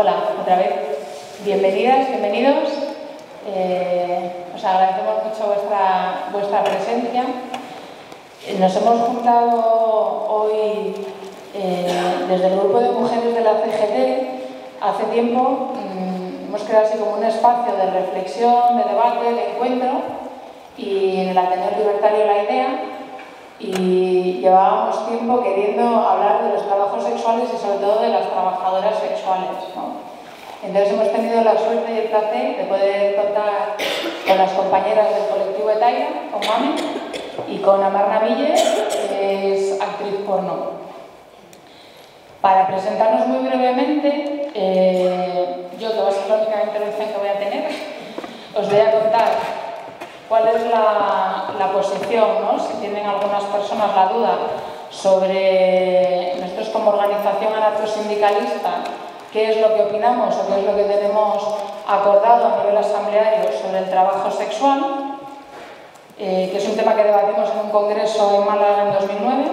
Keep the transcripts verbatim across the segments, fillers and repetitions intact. Hola, otra vez. Bienvenidas, bienvenidos. Eh, os agradecemos mucho vuestra, vuestra presencia. Nos hemos juntado hoy eh, desde el Grupo de Mujeres de la C G T. Hace tiempo mmm, hemos creado así como un espacio de reflexión, de debate, de encuentro, y en el Ateneo Libertario La Idea. Y llevábamos tiempo queriendo hablar de los trabajos sexuales y sobre todo de las trabajadoras sexuales, ¿no? Entonces hemos tenido la suerte y el placer de poder contar con las compañeras del colectivo Hetaira, con Mamen, y con Amarna Miller, que es actriz porno. Para presentarnos muy brevemente, eh, yo, que va a ser la única intervención que voy a tener, os voy a contar cuál es la, la posición, ¿no? Si tienen algunas personas la duda sobre nosotros como organización anarcosindicalista, qué es lo que opinamos o qué es lo que tenemos acordado a nivel asambleario sobre el trabajo sexual, eh, que es un tema que debatimos en un congreso en Málaga en dos mil nueve,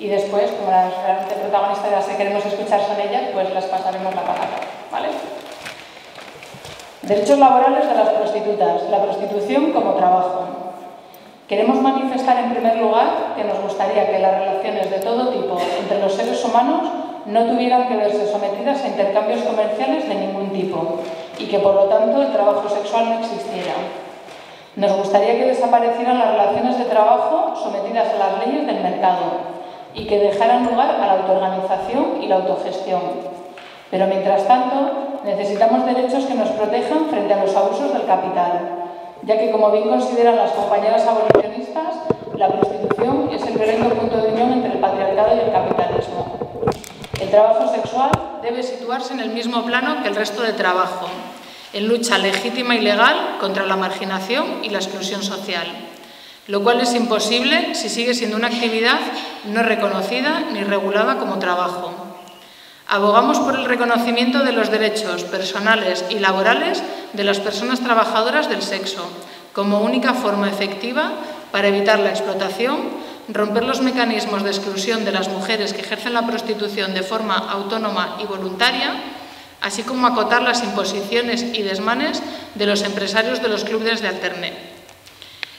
y después, como las realmente protagonistas de las que queremos escuchar son ellas, pues las pasaremos la palabra, ¿vale? Derechos laborales de las prostitutas, la prostitución como trabajo. Queremos manifestar en primer lugar que nos gustaría que las relaciones de todo tipo entre los seres humanos no tuvieran que verse sometidas a intercambios comerciales de ningún tipo y que por lo tanto el trabajo sexual no existiera. Nos gustaría que desaparecieran las relaciones de trabajo sometidas a las leyes del mercado y que dejaran lugar a la autoorganización y la autogestión. Pero mientras tanto, necesitamos derechos que nos protejan frente a los abusos del capital, ya que, como bien consideran las compañeras abolicionistas, la prostitución es el violento punto de unión entre el patriarcado y el capitalismo. El trabajo sexual debe situarse en el mismo plano que el resto de trabajo, en lucha legítima y legal contra la marginación y la exclusión social, lo cual es imposible si sigue siendo una actividad no reconocida ni regulada como trabajo. Abogamos por el reconocimiento de los derechos personales y laborales de las personas trabajadoras del sexo, como única forma efectiva para evitar la explotación, romper los mecanismos de exclusión de las mujeres que ejercen la prostitución de forma autónoma y voluntaria, así como acotar las imposiciones y desmanes de los empresarios de los clubes de alterne.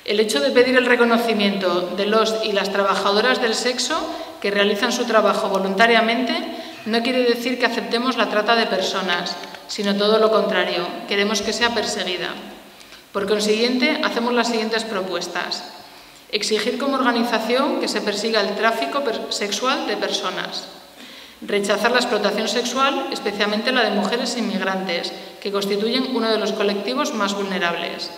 El hecho de pedir el reconocimiento de los y las trabajadoras del sexo que realizan su trabajo voluntariamente no quiere decir que aceptemos la trata de personas, sino todo lo contrario, queremos que sea perseguida. Por consiguiente, hacemos las siguientes propuestas. Exigir como organización que se persiga el tráfico sexual de personas. Rechazar la explotación sexual, especialmente la de mujeres inmigrantes, que constituyen uno de los colectivos más vulnerables.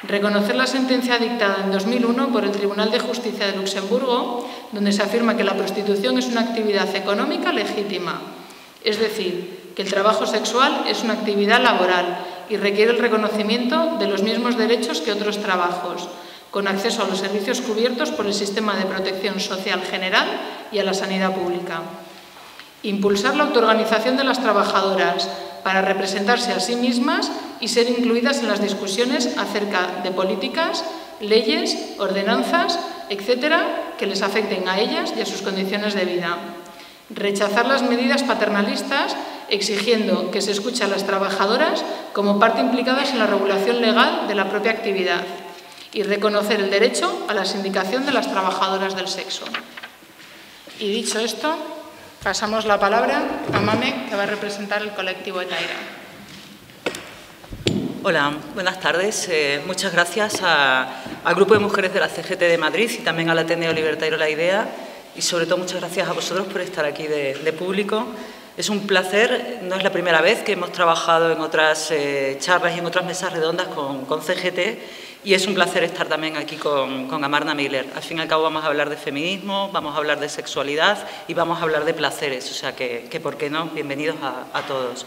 Reconocer la sentencia dictada en dos mil uno por el Tribunal de Justicia de Luxemburgo, donde se afirma que la prostitución es una actividad económica legítima, es decir, que el trabajo sexual es una actividad laboral y requiere el reconocimiento de los mismos derechos que otros trabajos, con acceso a los servicios cubiertos por el sistema de protección social general y a la sanidad pública. Impulsar la autoorganización de las trabajadoras para representarse a sí mismas y ser incluidas en las discusiones acerca de políticas, leyes, ordenanzas, etcétera, que les afecten a ellas y a sus condiciones de vida. Rechazar las medidas paternalistas, exigiendo que se escuche a las trabajadoras como parte implicadas en la regulación legal de la propia actividad y reconocer el derecho a la sindicación de las trabajadoras del sexo. Y dicho esto, pasamos la palabra a Mame, que va a representar el colectivo Hetaira. Hola, buenas tardes. Eh, muchas gracias a, al Grupo de Mujeres de la C G T de Madrid y también al Ateneo Libertario La Idea, y sobre todo muchas gracias a vosotros por estar aquí de, de público. Es un placer, no es la primera vez que hemos trabajado en otras eh, charlas y en otras mesas redondas con, con C G T, y es un placer estar también aquí con, con Amarna Miller. Al fin y al cabo vamos a hablar de feminismo, vamos a hablar de sexualidad y vamos a hablar de placeres, o sea que, que ¿por qué no? Bienvenidos a, a todos.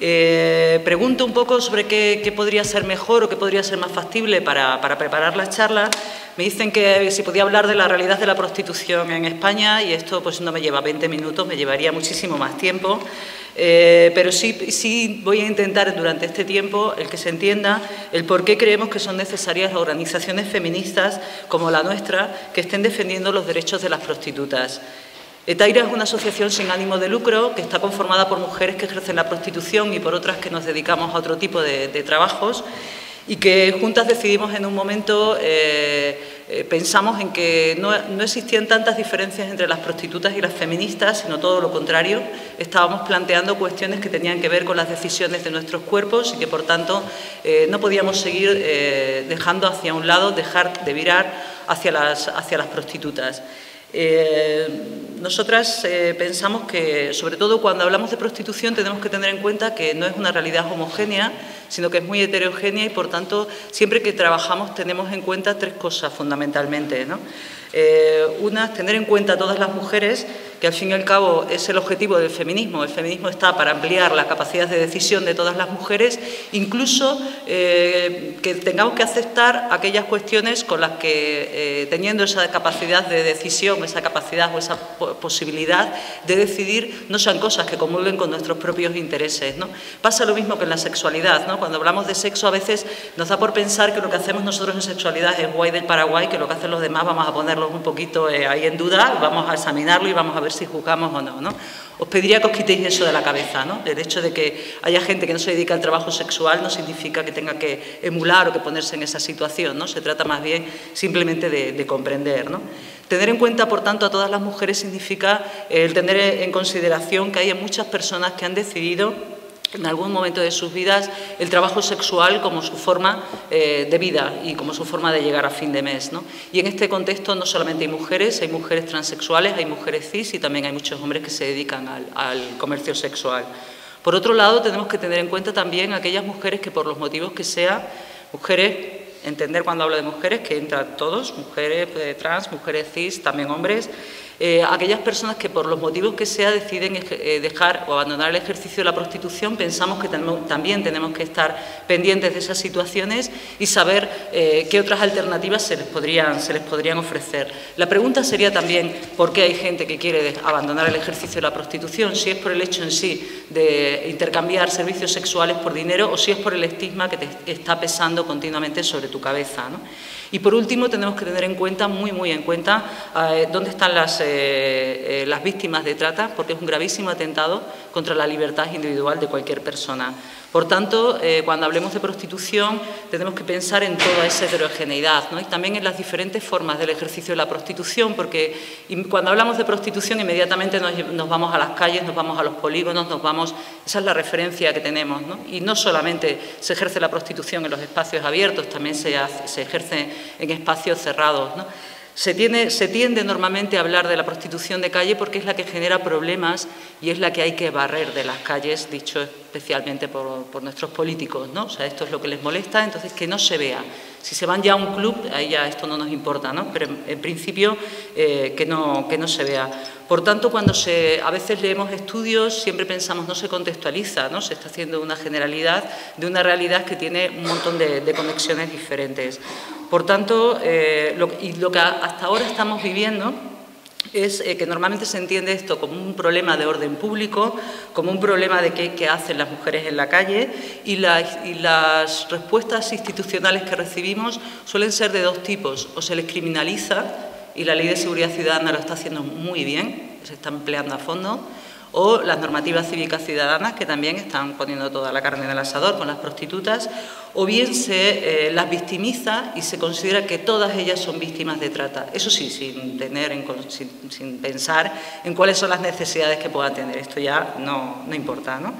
Eh, pregunto un poco sobre qué, qué podría ser mejor o qué podría ser más factible para, para preparar las charlas. Me dicen que si podía hablar de la realidad de la prostitución en España, y esto pues no me lleva veinte minutos, me llevaría muchísimo más tiempo, eh, pero sí, sí voy a intentar durante este tiempo el que se entienda el por qué creemos que son necesarias organizaciones feministas como la nuestra que estén defendiendo los derechos de las prostitutas. Hetaira es una asociación sin ánimo de lucro que está conformada por mujeres que ejercen la prostitución y por otras que nos dedicamos a otro tipo de, de trabajos, y que juntas decidimos en un momento, eh, eh, pensamos en que no, no existían tantas diferencias entre las prostitutas y las feministas, sino todo lo contrario. Estábamos planteando cuestiones que tenían que ver con las decisiones de nuestros cuerpos y que, por tanto, eh, no podíamos seguir eh, dejando hacia un lado, dejar de virar hacia las, hacia las prostitutas. Eh, Nosotras eh, pensamos que, sobre todo cuando hablamos de prostitución, tenemos que tener en cuenta que no es una realidad homogénea, sino que es muy heterogénea y, por tanto, siempre que trabajamos tenemos en cuenta tres cosas fundamentalmente, ¿no? Eh, una, tener en cuenta a todas las mujeres, que al fin y al cabo es el objetivo del feminismo. El feminismo está para ampliar la capacidad de decisión de todas las mujeres, incluso eh, que tengamos que aceptar aquellas cuestiones con las que, eh, teniendo esa capacidad de decisión, esa capacidad o esa posibilidad de decidir, no sean cosas que comulguen con nuestros propios intereses, ¿no? Pasa lo mismo que en la sexualidad, ¿no? Cuando hablamos de sexo a veces nos da por pensar que lo que hacemos nosotros en sexualidad es guay del Paraguay, que lo que hacen los demás vamos a ponerlos un poquito eh, ahí en duda, vamos a examinarlo y vamos a ver si juzgamos o no, ¿no? Os pediría que os quitéis eso de la cabeza, ¿no? El hecho de que haya gente que no se dedica al trabajo sexual no significa que tenga que emular o que ponerse en esa situación, ¿no? Se trata más bien simplemente de, de comprender, ¿no? Tener en cuenta, por tanto, a todas las mujeres significa el tener en consideración que hay muchas personas que han decidido en algún momento de sus vidas el trabajo sexual como su forma eh, de vida y como su forma de llegar a fin de mes, ¿no? Y en este contexto no solamente hay mujeres, hay mujeres transexuales, hay mujeres cis y también hay muchos hombres que se dedican al, al comercio sexual. Por otro lado, tenemos que tener en cuenta también aquellas mujeres que por los motivos que sea, mujeres... Entender cuando hablo de mujeres que entran todos, mujeres trans, mujeres cis, también hombres, eh, aquellas personas que por los motivos que sea deciden eh, dejar o abandonar el ejercicio de la prostitución. Pensamos que tenemos, también tenemos que estar pendientes de esas situaciones y saber eh, qué otras alternativas se les, podrían, se les podrían ofrecer. La pregunta sería también por qué hay gente que quiere abandonar el ejercicio de la prostitución, si es por el hecho en sí de intercambiar servicios sexuales por dinero o si es por el estigma que te está pesando continuamente sobre tu cabeza, ¿no? Y por último tenemos que tener en cuenta, muy muy en cuenta, eh, dónde están las, eh, eh, las víctimas de trata, porque es un gravísimo atentado contra la libertad individual de cualquier persona. Por tanto, eh, cuando hablemos de prostitución tenemos que pensar en toda esa heterogeneidad, ¿no? Y también en las diferentes formas del ejercicio de la prostitución, porque cuando hablamos de prostitución inmediatamente nos, nos vamos a las calles, nos vamos a los polígonos, nos vamos, esa es la referencia que tenemos, ¿no? Y no solamente se ejerce la prostitución en los espacios abiertos, también se, hace, se ejerce en espacios cerrados, ¿no? Se, tiene, se tiende normalmente a hablar de la prostitución de calle porque es la que genera problemas y es la que hay que barrer de las calles, dicho especialmente por, por nuestros políticos, ¿no? O sea, esto es lo que les molesta, entonces que no se vea. Si se van ya a un club, ahí ya esto no nos importa, ¿no? Pero en, en principio eh, que, no, que no se vea. Por tanto, cuando se, a veces leemos estudios, siempre pensamos no se contextualiza, ¿no? Se está haciendo una generalidad de una realidad que tiene un montón de, de conexiones diferentes. Por tanto, eh, lo, y lo que hasta ahora estamos viviendo es eh, que normalmente se entiende esto como un problema de orden público, como un problema de qué, qué hacen las mujeres en la calle, y, la, y las respuestas institucionales que recibimos suelen ser de dos tipos. O se les criminaliza, y la Ley de Seguridad Ciudadana lo está haciendo muy bien, se está empleando a fondo, o las normativas cívicas ciudadanas, que también están poniendo toda la carne en el asador con las prostitutas, o bien se eh, las victimiza y se considera que todas ellas son víctimas de trata. Eso sí, sin, tener en, sin, sin pensar en cuáles son las necesidades que puedan tener. Esto ya no, no importa, ¿no?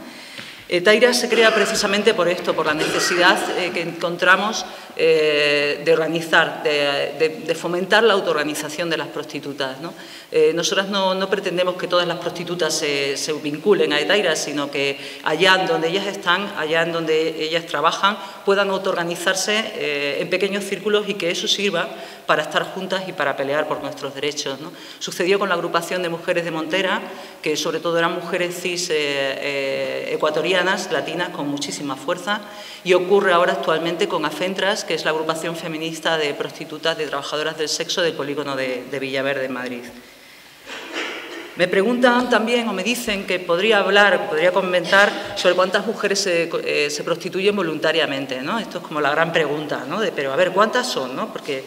Hetaira se crea precisamente por esto, por la necesidad eh, que encontramos eh, de organizar, de, de, de fomentar la autoorganización de las prostitutas, ¿no? Eh, nosotras no, no pretendemos que todas las prostitutas se, se vinculen a Hetaira, sino que allá en donde ellas están, allá en donde ellas trabajan, puedan autoorganizarse eh, en pequeños círculos y que eso sirva para estar juntas y para pelear por nuestros derechos, ¿no? Sucedió con la agrupación de mujeres de Montera, que sobre todo eran mujeres cis eh, eh, ecuatorianas, latinas, con muchísima fuerza, y ocurre ahora actualmente con AFENTRAS, que es la agrupación feminista de prostitutas, de trabajadoras del sexo del polígono de, de Villaverde, en Madrid. Me preguntan también o me dicen que podría hablar, podría comentar sobre cuántas mujeres se, eh, se prostituyen voluntariamente, ¿no? Esto es como la gran pregunta, ¿no? De, pero a ver, ¿cuántas son, no? Porque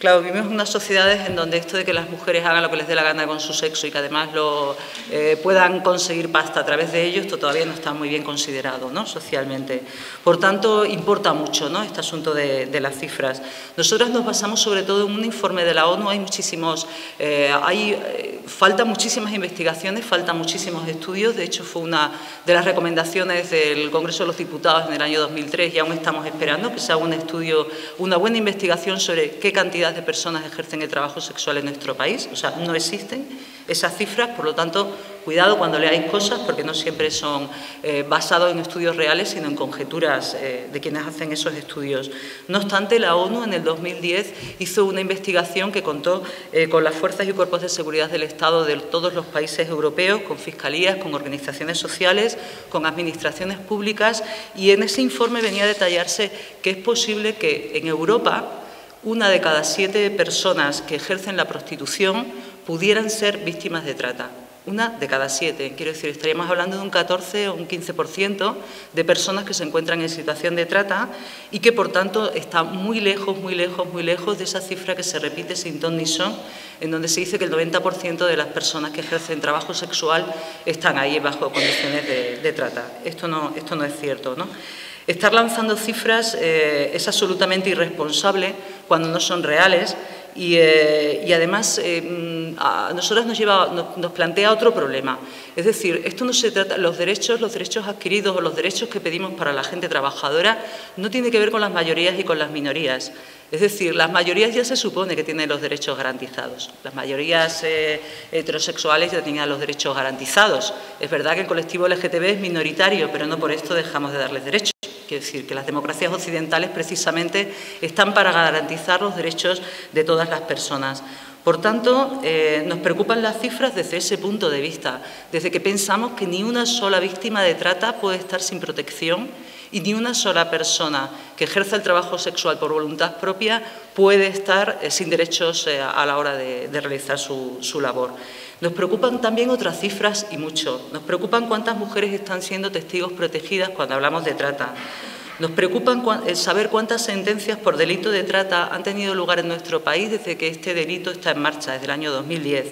Claro, vivimos en unas sociedades en donde esto de que las mujeres hagan lo que les dé la gana con su sexo y que además lo, eh, puedan conseguir pasta a través de ello, esto todavía no está muy bien considerado, ¿no?, socialmente. Por tanto, importa mucho, ¿no?, este asunto de, de las cifras. Nosotras nos basamos sobre todo en un informe de la ONU, hay muchísimos, eh, hay, eh, faltan muchísimas investigaciones, faltan muchísimos estudios, de hecho fue una de las recomendaciones del Congreso de los Diputados en el año dos mil tres y aún estamos esperando que se haga un estudio, una buena investigación sobre qué cantidad de personas ejercen el trabajo sexual en nuestro país, o sea, no existen esas cifras, por lo tanto, cuidado cuando leáis cosas, porque no siempre son eh, basados en estudios reales, sino en conjeturas eh, de quienes hacen esos estudios. No obstante, la ONU en el dos mil diez hizo una investigación que contó eh, con las fuerzas y cuerpos de seguridad del Estado de todos los países europeos, con fiscalías, con organizaciones sociales, con administraciones públicas, y en ese informe venía a detallarse que es posible que en Europa una de cada siete personas que ejercen la prostitución pudieran ser víctimas de trata. Una de cada siete. Quiero decir, estaríamos hablando de un catorce o un quince por ciento de personas que se encuentran en situación de trata y que, por tanto, está muy lejos, muy lejos, muy lejos de esa cifra que se repite sin ton ni son, en donde se dice que el noventa por ciento de las personas que ejercen trabajo sexual están ahí bajo condiciones de, de trata. Esto no, esto no es cierto, ¿no? Estar lanzando cifras eh, es absolutamente irresponsable cuando no son reales y, eh, y además eh, a nosotras nos, lleva, nos, nos plantea otro problema. Es decir, esto no se trata, los derechos, los derechos adquiridos o los derechos que pedimos para la gente trabajadora no tiene que ver con las mayorías y con las minorías. Es decir, las mayorías ya se supone que tienen los derechos garantizados. Las mayorías eh, heterosexuales ya tenían los derechos garantizados. Es verdad que el colectivo L G T B es minoritario, pero no por esto dejamos de darles derechos. Quiero decir que las democracias occidentales precisamente están para garantizar los derechos de todas las personas. Por tanto, eh, nos preocupan las cifras desde ese punto de vista, desde que pensamos que ni una sola víctima de trata puede estar sin protección y ni una sola persona que ejerza el trabajo sexual por voluntad propia puede estar eh, sin derechos eh, a la hora de, de realizar su, su labor. Nos preocupan también otras cifras y mucho. Nos preocupan cuántas mujeres están siendo testigos protegidas cuando hablamos de trata. Nos preocupa saber cuántas sentencias por delito de trata han tenido lugar en nuestro país desde que este delito está en marcha, desde el año dos mil diez.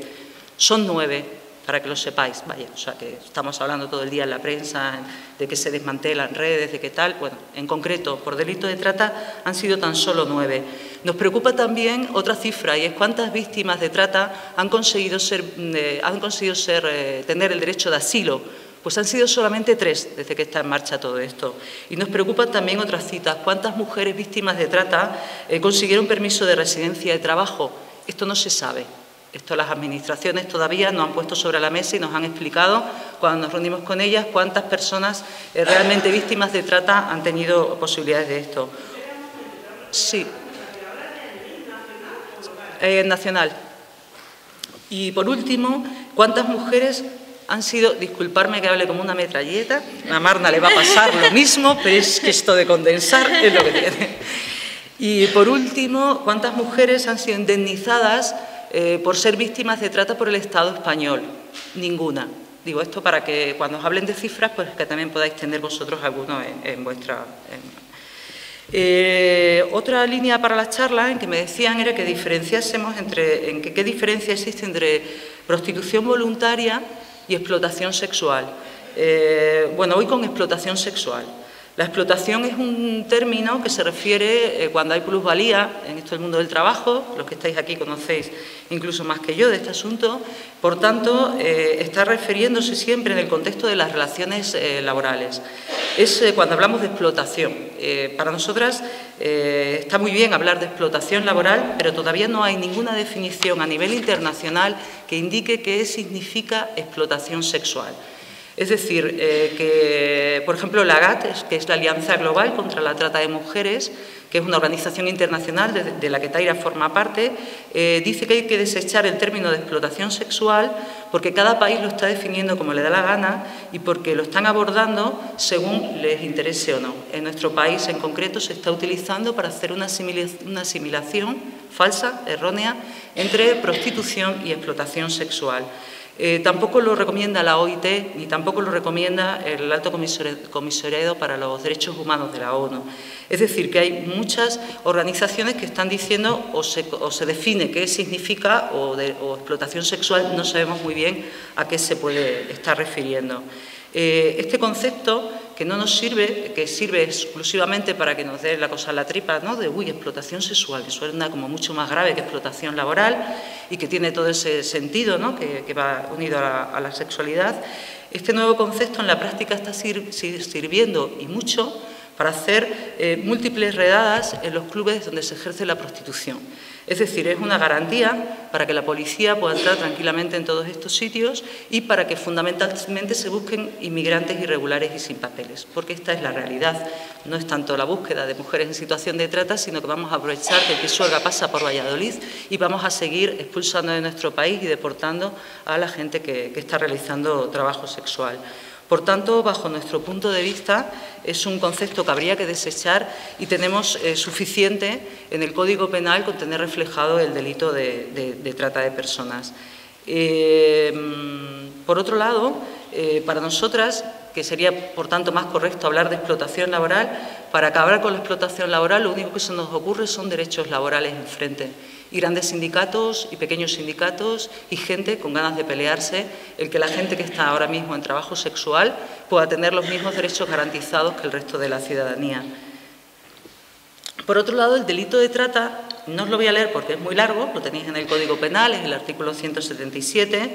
Son nueve, para que lo sepáis. Vaya, o sea, que estamos hablando todo el día en la prensa de que se desmantelan redes, de que tal. Bueno, en concreto, por delito de trata han sido tan solo nueve. Nos preocupa también otra cifra, y es cuántas víctimas de trata han conseguido ser, eh, han conseguido ser, eh, tener el derecho de asilo. Pues han sido solamente tres desde que está en marcha todo esto. Y nos preocupan también otras citas. ¿Cuántas mujeres víctimas de trata eh, consiguieron permiso de residencia y trabajo? Esto no se sabe. Esto las administraciones todavía no han puesto sobre la mesa y nos han explicado, cuando nos reunimos con ellas, cuántas personas eh, realmente víctimas de trata han tenido posibilidades de esto. Sí. Eh, nacional. Y, por último, ¿cuántas mujeres han sido, disculparme que hable como una metralleta, a Amarna le va a pasar lo mismo, pero es que esto de condensar es lo que tiene. Y por último, ¿cuántas mujeres han sido indemnizadas eh, por ser víctimas de trata por el Estado español? Ninguna. Digo esto para que cuando os hablen de cifras, pues que también podáis tener vosotros algunos en, en vuestra... En, Eh, otra línea para las charlas en que me decían era que diferenciásemos entre, en que, qué diferencia existe entre prostitución voluntaria y explotación sexual. Eh, bueno, hoy con explotación sexual. La explotación es un término que se refiere eh, cuando hay plusvalía en esto del mundo del trabajo, los que estáis aquí conocéis incluso más que yo de este asunto, por tanto, eh, está refiriéndose siempre en el contexto de las relaciones eh, laborales. Es eh, cuando hablamos de explotación. Eh, para nosotras eh, está muy bien hablar de explotación laboral, pero todavía no hay ninguna definición a nivel internacional que indique qué significa explotación sexual. Es decir, eh, que, por ejemplo, la GATT, que es la Alianza Global contra la Trata de Mujeres, que es una organización internacional de, de la que Hetaira forma parte, eh, dice que hay que desechar el término de explotación sexual porque cada país lo está definiendo como le da la gana y porque lo están abordando según les interese o no. En nuestro país, en concreto, se está utilizando para hacer una asimilación, una asimilación falsa, errónea, entre prostitución y explotación sexual. Eh, tampoco lo recomienda la O I T ni tampoco lo recomienda el Alto Comisariado para los Derechos Humanos de la ONU. Es decir, que hay muchas organizaciones que están diciendo o se, o se define qué significa o, de, o explotación sexual, no sabemos muy bien a qué se puede estar refiriendo. Eh, este concepto que no nos sirve, que sirve exclusivamente para que nos dé la cosa a la tripa, ¿no?, de uy, explotación sexual, que suena como mucho más grave que explotación laboral y que tiene todo ese sentido, ¿no?, que, que va unido a la, a la sexualidad. Este nuevo concepto en la práctica está sir, sir, sirviendo y mucho para hacer eh, múltiples redadas en los clubes donde se ejerce la prostitución. Es decir, es una garantía para que la policía pueda entrar tranquilamente en todos estos sitios y para que fundamentalmente se busquen inmigrantes irregulares y sin papeles, porque esta es la realidad. No es tanto la búsqueda de mujeres en situación de trata, sino que vamos a aprovechar que el Pisuerga pasa por Valladolid y vamos a seguir expulsando de nuestro país y deportando a la gente que, que está realizando trabajo sexual. Por tanto, bajo nuestro punto de vista, es un concepto que habría que desechar y tenemos eh, suficiente en el Código Penal con tener reflejado el delito de, de, de trata de personas. Eh, por otro lado, eh, para nosotras, que sería por tanto más correcto hablar de explotación laboral, para acabar con la explotación laboral lo único que se nos ocurre son derechos laborales enfrente. Y grandes sindicatos y pequeños sindicatos y gente con ganas de pelearse, el que la gente que está ahora mismo en trabajo sexual pueda tener los mismos derechos garantizados que el resto de la ciudadanía. Por otro lado, el delito de trata, no os lo voy a leer porque es muy largo, lo tenéis en el Código Penal, es el artículo ciento setenta y siete,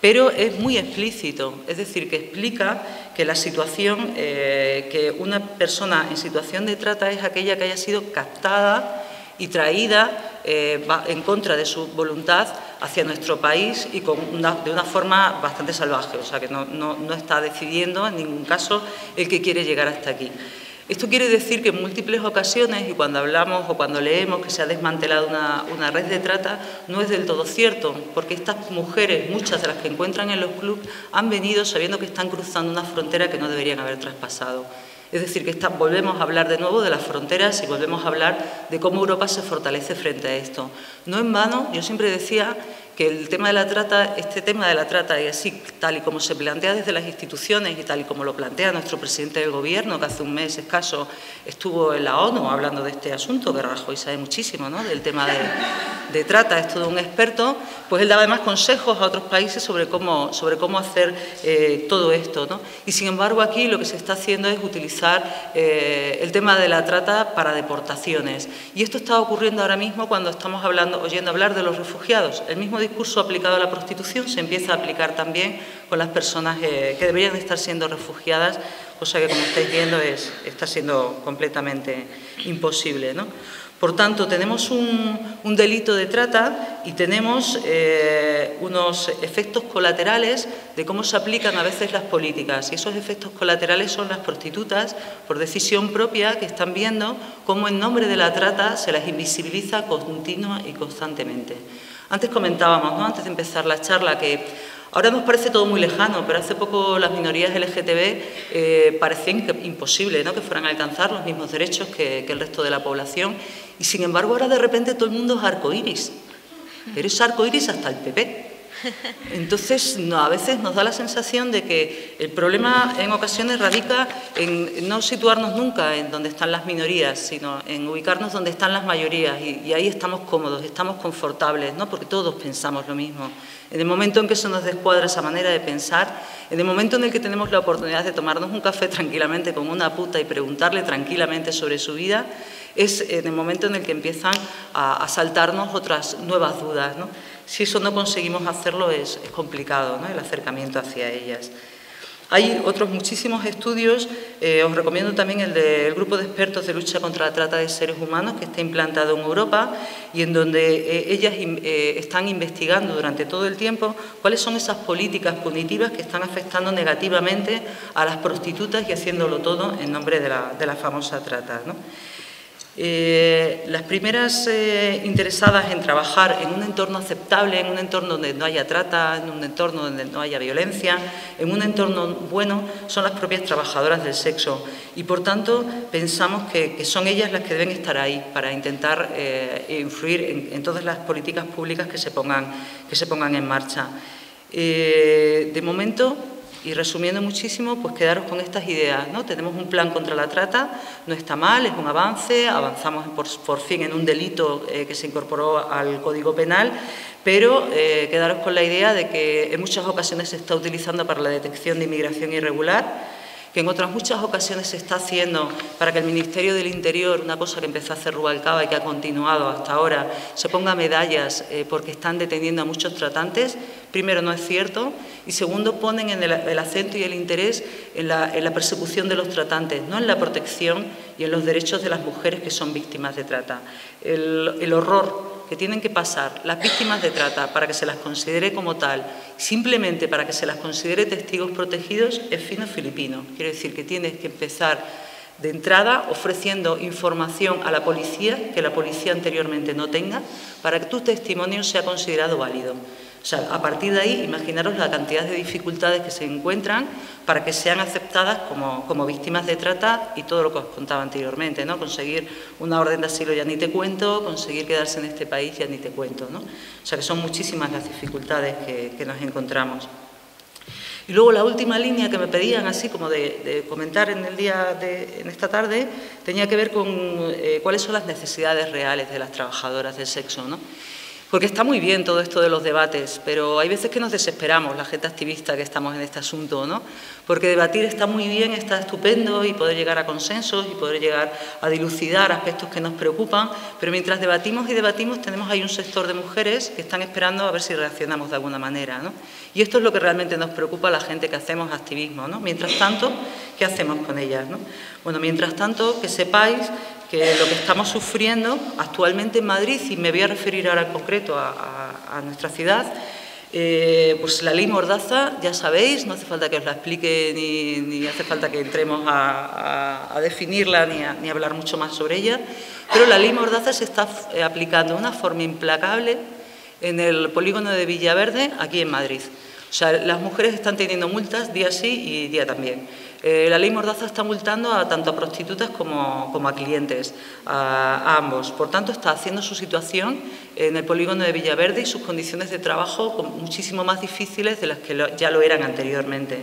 pero es muy explícito, es decir, que explica que la situación, eh, que una persona en situación de trata es aquella que haya sido captada y traída eh, en contra de su voluntad hacia nuestro país y con una, de una forma bastante salvaje, o sea que no, no, no está decidiendo en ningún caso el que quiere llegar hasta aquí. Esto quiere decir que en múltiples ocasiones, y cuando hablamos o cuando leemos que se ha desmantelado una, una red de trata, no es del todo cierto, porque estas mujeres, muchas de las que encuentran en los clubs, han venido sabiendo que están cruzando una frontera que no deberían haber traspasado. Es decir, que está, volvemos a hablar de nuevo de las fronteras y volvemos a hablar de cómo Europa se fortalece frente a esto. No en vano, yo siempre decía que el tema de la trata, este tema de la trata, y así tal y como se plantea desde las instituciones y tal y como lo plantea nuestro presidente del Gobierno, que hace un mes escaso estuvo en la ONU hablando de este asunto, que Rajoy sabe muchísimo, ¿no?, del tema de, de trata, es todo un experto, pues él daba además consejos a otros países sobre cómo, sobre cómo hacer eh, todo esto, ¿no? Y sin embargo aquí lo que se está haciendo es utilizar eh, el tema de la trata para deportaciones. Y esto está ocurriendo ahora mismo cuando estamos hablando, oyendo hablar de los refugiados. El mismo discurso aplicado a la prostitución se empieza a aplicar también con las personas eh, que deberían estar siendo refugiadas, cosa que, como estáis viendo, es, está siendo completamente imposible, ¿no? Por tanto, tenemos un, un delito de trata y tenemos eh, unos efectos colaterales de cómo se aplican a veces las políticas. Y esos efectos colaterales son las prostitutas, por decisión propia, que están viendo cómo en nombre de la trata se las invisibiliza continua y constantemente. Antes comentábamos, ¿no?, antes de empezar la charla, que ahora nos parece todo muy lejano, pero hace poco las minorías L G T B eh, parecían imposible, ¿no?, que fueran a alcanzar los mismos derechos que, que el resto de la población. Y sin embargo, ahora de repente todo el mundo es arcoíris, pero es arcoíris hasta el P P. Entonces, no, a veces nos da la sensación de que el problema en ocasiones radica en no situarnos nunca en donde están las minorías, sino en ubicarnos donde están las mayorías y, y ahí estamos cómodos, estamos confortables, ¿no?, porque todos pensamos lo mismo. En el momento en que se nos descuadra esa manera de pensar, en el momento en el que tenemos la oportunidad de tomarnos un café tranquilamente con una puta y preguntarle tranquilamente sobre su vida, es en el momento en el que empiezan a, a saltarnos otras nuevas dudas, ¿no? Si eso no conseguimos hacerlo es, es complicado, ¿no?, el acercamiento hacia ellas. Hay otros muchísimos estudios, eh, os recomiendo también el del Grupo de Expertos de Lucha contra la Trata de Seres Humanos, que está implantado en Europa y en donde eh, ellas eh, están investigando durante todo el tiempo cuáles son esas políticas punitivas que están afectando negativamente a las prostitutas y haciéndolo todo en nombre de la, de la famosa trata, ¿no? Eh, las primeras eh, interesadas en trabajar en un entorno aceptable, en un entorno donde no haya trata, en un entorno donde no haya violencia, en un entorno bueno, son las propias trabajadoras del sexo y, por tanto, pensamos que, que son ellas las que deben estar ahí para intentar eh, influir en, en todas las políticas públicas que se pongan, que se pongan en marcha. Eh, de momento, y resumiendo muchísimo, pues quedaros con estas ideas, ¿no? Tenemos un plan contra la trata, no está mal, es un avance, avanzamos por, por fin en un delito eh, que se incorporó al Código Penal, pero eh, quedaros con la idea de que en muchas ocasiones se está utilizando para la detección de inmigración irregular, que en otras muchas ocasiones se está haciendo para que el Ministerio del Interior, una cosa que empezó a hacer Rubalcaba y que ha continuado hasta ahora, se ponga medallas eh, porque están deteniendo a muchos tratantes. Primero, no es cierto, y segundo, ponen en el, el acento y el interés en la, en la persecución de los tratantes, no en la protección y en los derechos de las mujeres que son víctimas de trata. El, el horror que tienen que pasar las víctimas de trata para que se las considere como tal, simplemente para que se las considere testigos protegidos, es fino filipino. Quiero decir que tienes que empezar de entrada ofreciendo información a la policía que la policía anteriormente no tenga para que tu testimonio sea considerado válido. O sea, a partir de ahí, imaginaros la cantidad de dificultades que se encuentran para que sean aceptadas como, como víctimas de trata y todo lo que os contaba anteriormente, ¿no? Conseguir una orden de asilo ya ni te cuento, conseguir quedarse en este país ya ni te cuento, ¿no? O sea, que son muchísimas las dificultades que, que nos encontramos. Y luego la última línea que me pedían, así como de, de comentar en el día de en esta tarde, tenía que ver con eh, cuáles son las necesidades reales de las trabajadoras del sexo, ¿no? Porque está muy bien todo esto de los debates, pero hay veces que nos desesperamos, la gente activista que estamos en este asunto, ¿no? Porque debatir está muy bien, está estupendo y poder llegar a consensos y poder llegar a dilucidar aspectos que nos preocupan, pero mientras debatimos y debatimos tenemos ahí un sector de mujeres que están esperando a ver si reaccionamos de alguna manera, ¿no? Y esto es lo que realmente nos preocupa a la gente que hacemos activismo, ¿no? Mientras tanto, ¿qué hacemos con ellas, ¿no? Bueno, mientras tanto, que sepáis que lo que estamos sufriendo actualmente en Madrid, y me voy a referir ahora en concreto a, a, a nuestra ciudad, eh, pues la ley Mordaza, ya sabéis, no hace falta que os la explique ni, ni hace falta que entremos a, a, a definirla ni a, ni a hablar mucho más sobre ella, pero la ley Mordaza se está aplicando de una forma implacable en el polígono de Villaverde, aquí en Madrid. O sea, las mujeres están teniendo multas día sí y día también. Eh, la ley Mordaza está multando a tanto a prostitutas como, como a clientes, a, a ambos. Por tanto, está haciendo su situación en el polígono de Villaverde y sus condiciones de trabajo muchísimo más difíciles de las que lo, ya lo eran anteriormente.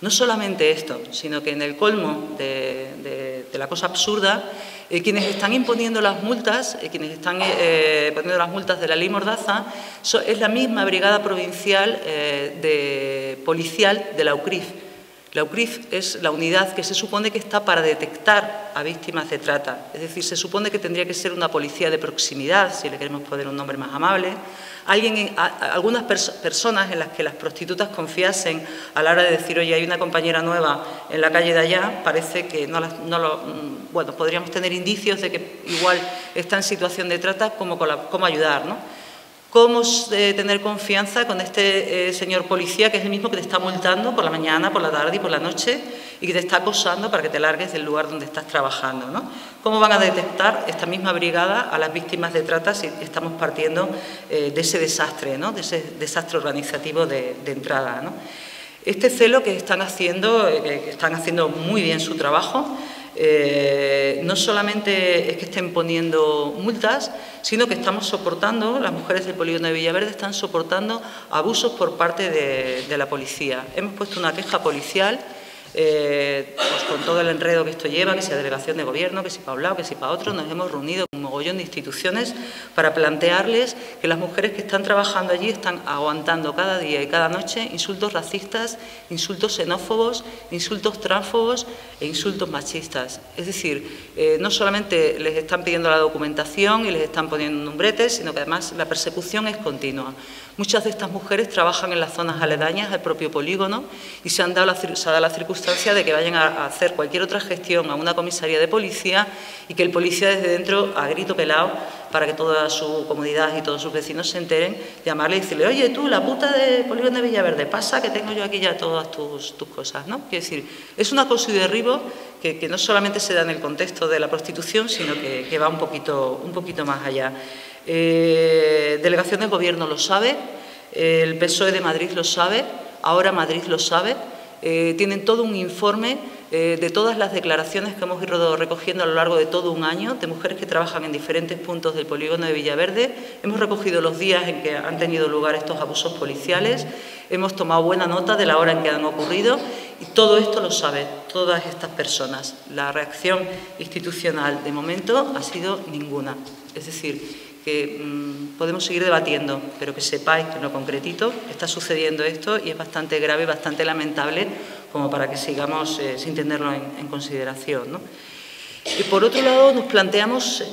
No solamente esto, sino que en el colmo de, de, de la cosa absurda, Eh, quienes están imponiendo las multas, eh, quienes están eh, poniendo las multas de la ley Mordaza, so, es la misma brigada provincial eh, de, policial de la U C R I F. La U C R I F es la unidad que se supone que está para detectar a víctimas de trata. Es decir, se supone que tendría que ser una policía de proximidad, si le queremos poner un nombre más amable. Alguien en, a, a algunas pers personas en las que las prostitutas confiasen a la hora de decir, oye, hay una compañera nueva en la calle de allá, parece que no, las, no lo... Bueno, podríamos tener indicios de que igual está en situación de trata, cómo, cómo ayudar, ¿no? Cómo eh, tener confianza con este eh, señor policía, que es el mismo que te está multando por la mañana, por la tarde y por la noche, y que te está acosando para que te largues del lugar donde estás trabajando, ¿no? ¿Cómo van a detectar esta misma brigada a las víctimas de trata si estamos partiendo eh, de ese desastre, ¿no? De ese desastre organizativo de, de entrada, ¿no? Este celo que están haciendo, eh, que están haciendo muy bien su trabajo. Eh, no solamente es que estén poniendo multas, sino que estamos soportando, las mujeres del polígono de Villaverde están soportando abusos por parte de, de la policía. Hemos puesto una queja policial, eh, pues con todo el enredo que esto lleva, que si la delegación de gobierno, que si para un lado, que si para otro, nos hemos reunido con un mogollón de instituciones para plantearles que las mujeres que están trabajando allí están aguantando cada día y cada noche insultos racistas, insultos xenófobos, insultos transfobos e insultos machistas. Es decir, eh, no solamente les están pidiendo la documentación y les están poniendo numbretes, sino que además la persecución es continua. Muchas de estas mujeres trabajan en las zonas aledañas al propio polígono y se han dado la, se ha dado la circunstancia de que vayan a hacer cualquier otra gestión a una comisaría de policía y que el policía desde dentro, a grito pelado, para que toda su comunidad y todos sus vecinos se enteren, llamarle y decirle, oye, tú, la puta de polígono de Villaverde, pasa que tengo yo aquí ya todas tus, tus cosas, ¿no? Quiero decir, es un acoso y derribo que, que no solamente se da en el contexto de la prostitución, sino que, que va un poquito, un poquito más allá. Eh, delegación del Gobierno lo sabe, eh, el P S O E de Madrid lo sabe, ahora Madrid lo sabe. Eh, tienen todo un informe eh, de todas las declaraciones que hemos ido recogiendo a lo largo de todo un año de mujeres que trabajan en diferentes puntos del polígono de Villaverde. Hemos recogido los días en que han tenido lugar estos abusos policiales, hemos tomado buena nota de la hora en que han ocurrido y todo esto lo saben todas estas personas. La reacción institucional de momento ha sido ninguna. Es decir, que mmm, podemos seguir debatiendo, pero que sepáis que en lo concretito está sucediendo esto y es bastante grave, bastante lamentable, como para que sigamos eh, sin tenerlo en, en consideración, ¿no? Y por otro lado nos planteamos...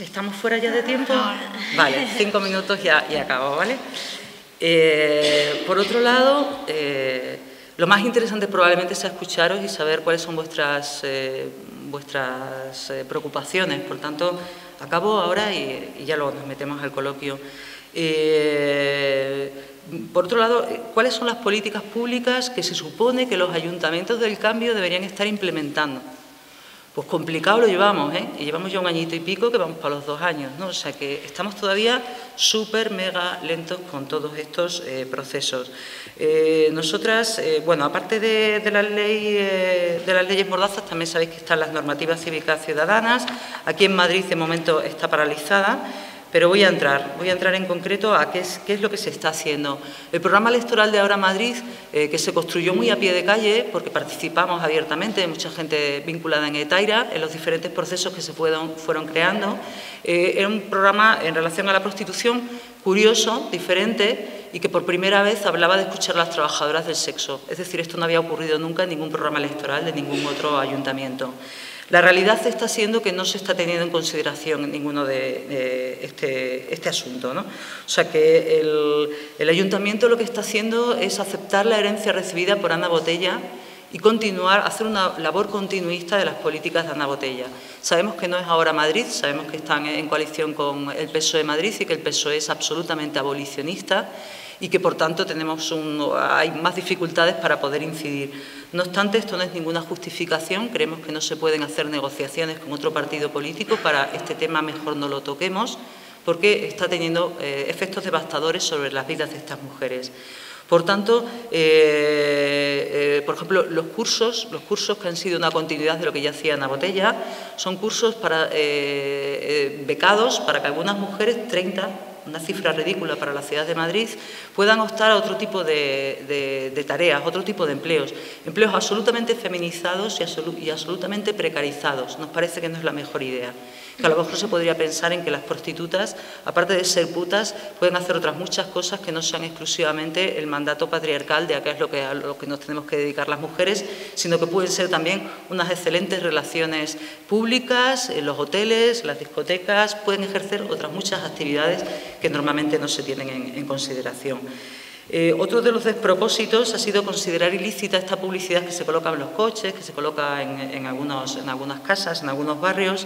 ¿Estamos fuera ya de tiempo? Vale, cinco minutos ya, ya acabo, ¿vale? Eh, por otro lado, eh, lo más interesante probablemente sea escucharos y saber cuáles son vuestras, eh, vuestras eh, preocupaciones, por tanto... Acabo ahora y, y ya luego nos metemos al coloquio. Eh, por otro lado, ¿cuáles son las políticas públicas que se supone que los ayuntamientos del cambio deberían estar implementando? Pues complicado lo llevamos, ¿eh? Y llevamos ya un añito y pico que vamos para los dos años, ¿no? O sea que estamos todavía súper mega lentos con todos estos eh, procesos. Eh, nosotras, eh, bueno, aparte de, de, la ley, eh, de las leyes mordazas, también sabéis que están las normativas cívicas ciudadanas. Aquí en Madrid de momento está paralizada, pero voy a entrar, voy a entrar en concreto a qué es, qué es lo que se está haciendo. El programa electoral de Ahora Madrid, eh, que se construyó muy a pie de calle, porque participamos abiertamente, mucha gente vinculada en Hetaira, en los diferentes procesos que se fueron, fueron creando, eh, era un programa en relación a la prostitución curioso, diferente, y que por primera vez hablaba de escuchar a las trabajadoras del sexo. Es decir, esto no había ocurrido nunca en ningún programa electoral de ningún otro ayuntamiento. La realidad está siendo que no se está teniendo en consideración ninguno de, de este, este asunto, ¿no? O sea que el, el ayuntamiento lo que está haciendo es aceptar la herencia recibida por Ana Botella y continuar, hacer una labor continuista de las políticas de Ana Botella. Sabemos que no es Ahora Madrid, sabemos que están en coalición con el P S O E de Madrid y que el P S O E es absolutamente abolicionista y que por tanto tenemos un, hay más dificultades para poder incidir. No obstante, esto no es ninguna justificación, creemos que no se pueden hacer negociaciones con otro partido político, para este tema mejor no lo toquemos, porque está teniendo eh, efectos devastadores sobre las vidas de estas mujeres. Por tanto, eh, eh, por ejemplo, los cursos, los cursos que han sido una continuidad de lo que ya hacía Ana Botella, son cursos para eh, eh, becados para que algunas mujeres, treinta, una cifra ridícula para la ciudad de Madrid, puedan optar a otro tipo de, de, de tareas, otro tipo de empleos, empleos absolutamente feminizados y, absolu y absolutamente precarizados. Nos parece que no es la mejor idea. Que a lo mejor se podría pensar en que las prostitutas, aparte de ser putas, pueden hacer otras muchas cosas que no sean exclusivamente el mandato patriarcal de a qué es lo que, a lo que nos tenemos que dedicar las mujeres, sino que pueden ser también unas excelentes relaciones públicas, en los hoteles, las discotecas, pueden ejercer otras muchas actividades que normalmente no se tienen en, en consideración. Eh, otro de los despropósitos ha sido considerar ilícita esta publicidad que se coloca en los coches, que se coloca en, en, algunos, en algunas casas, en algunos barrios.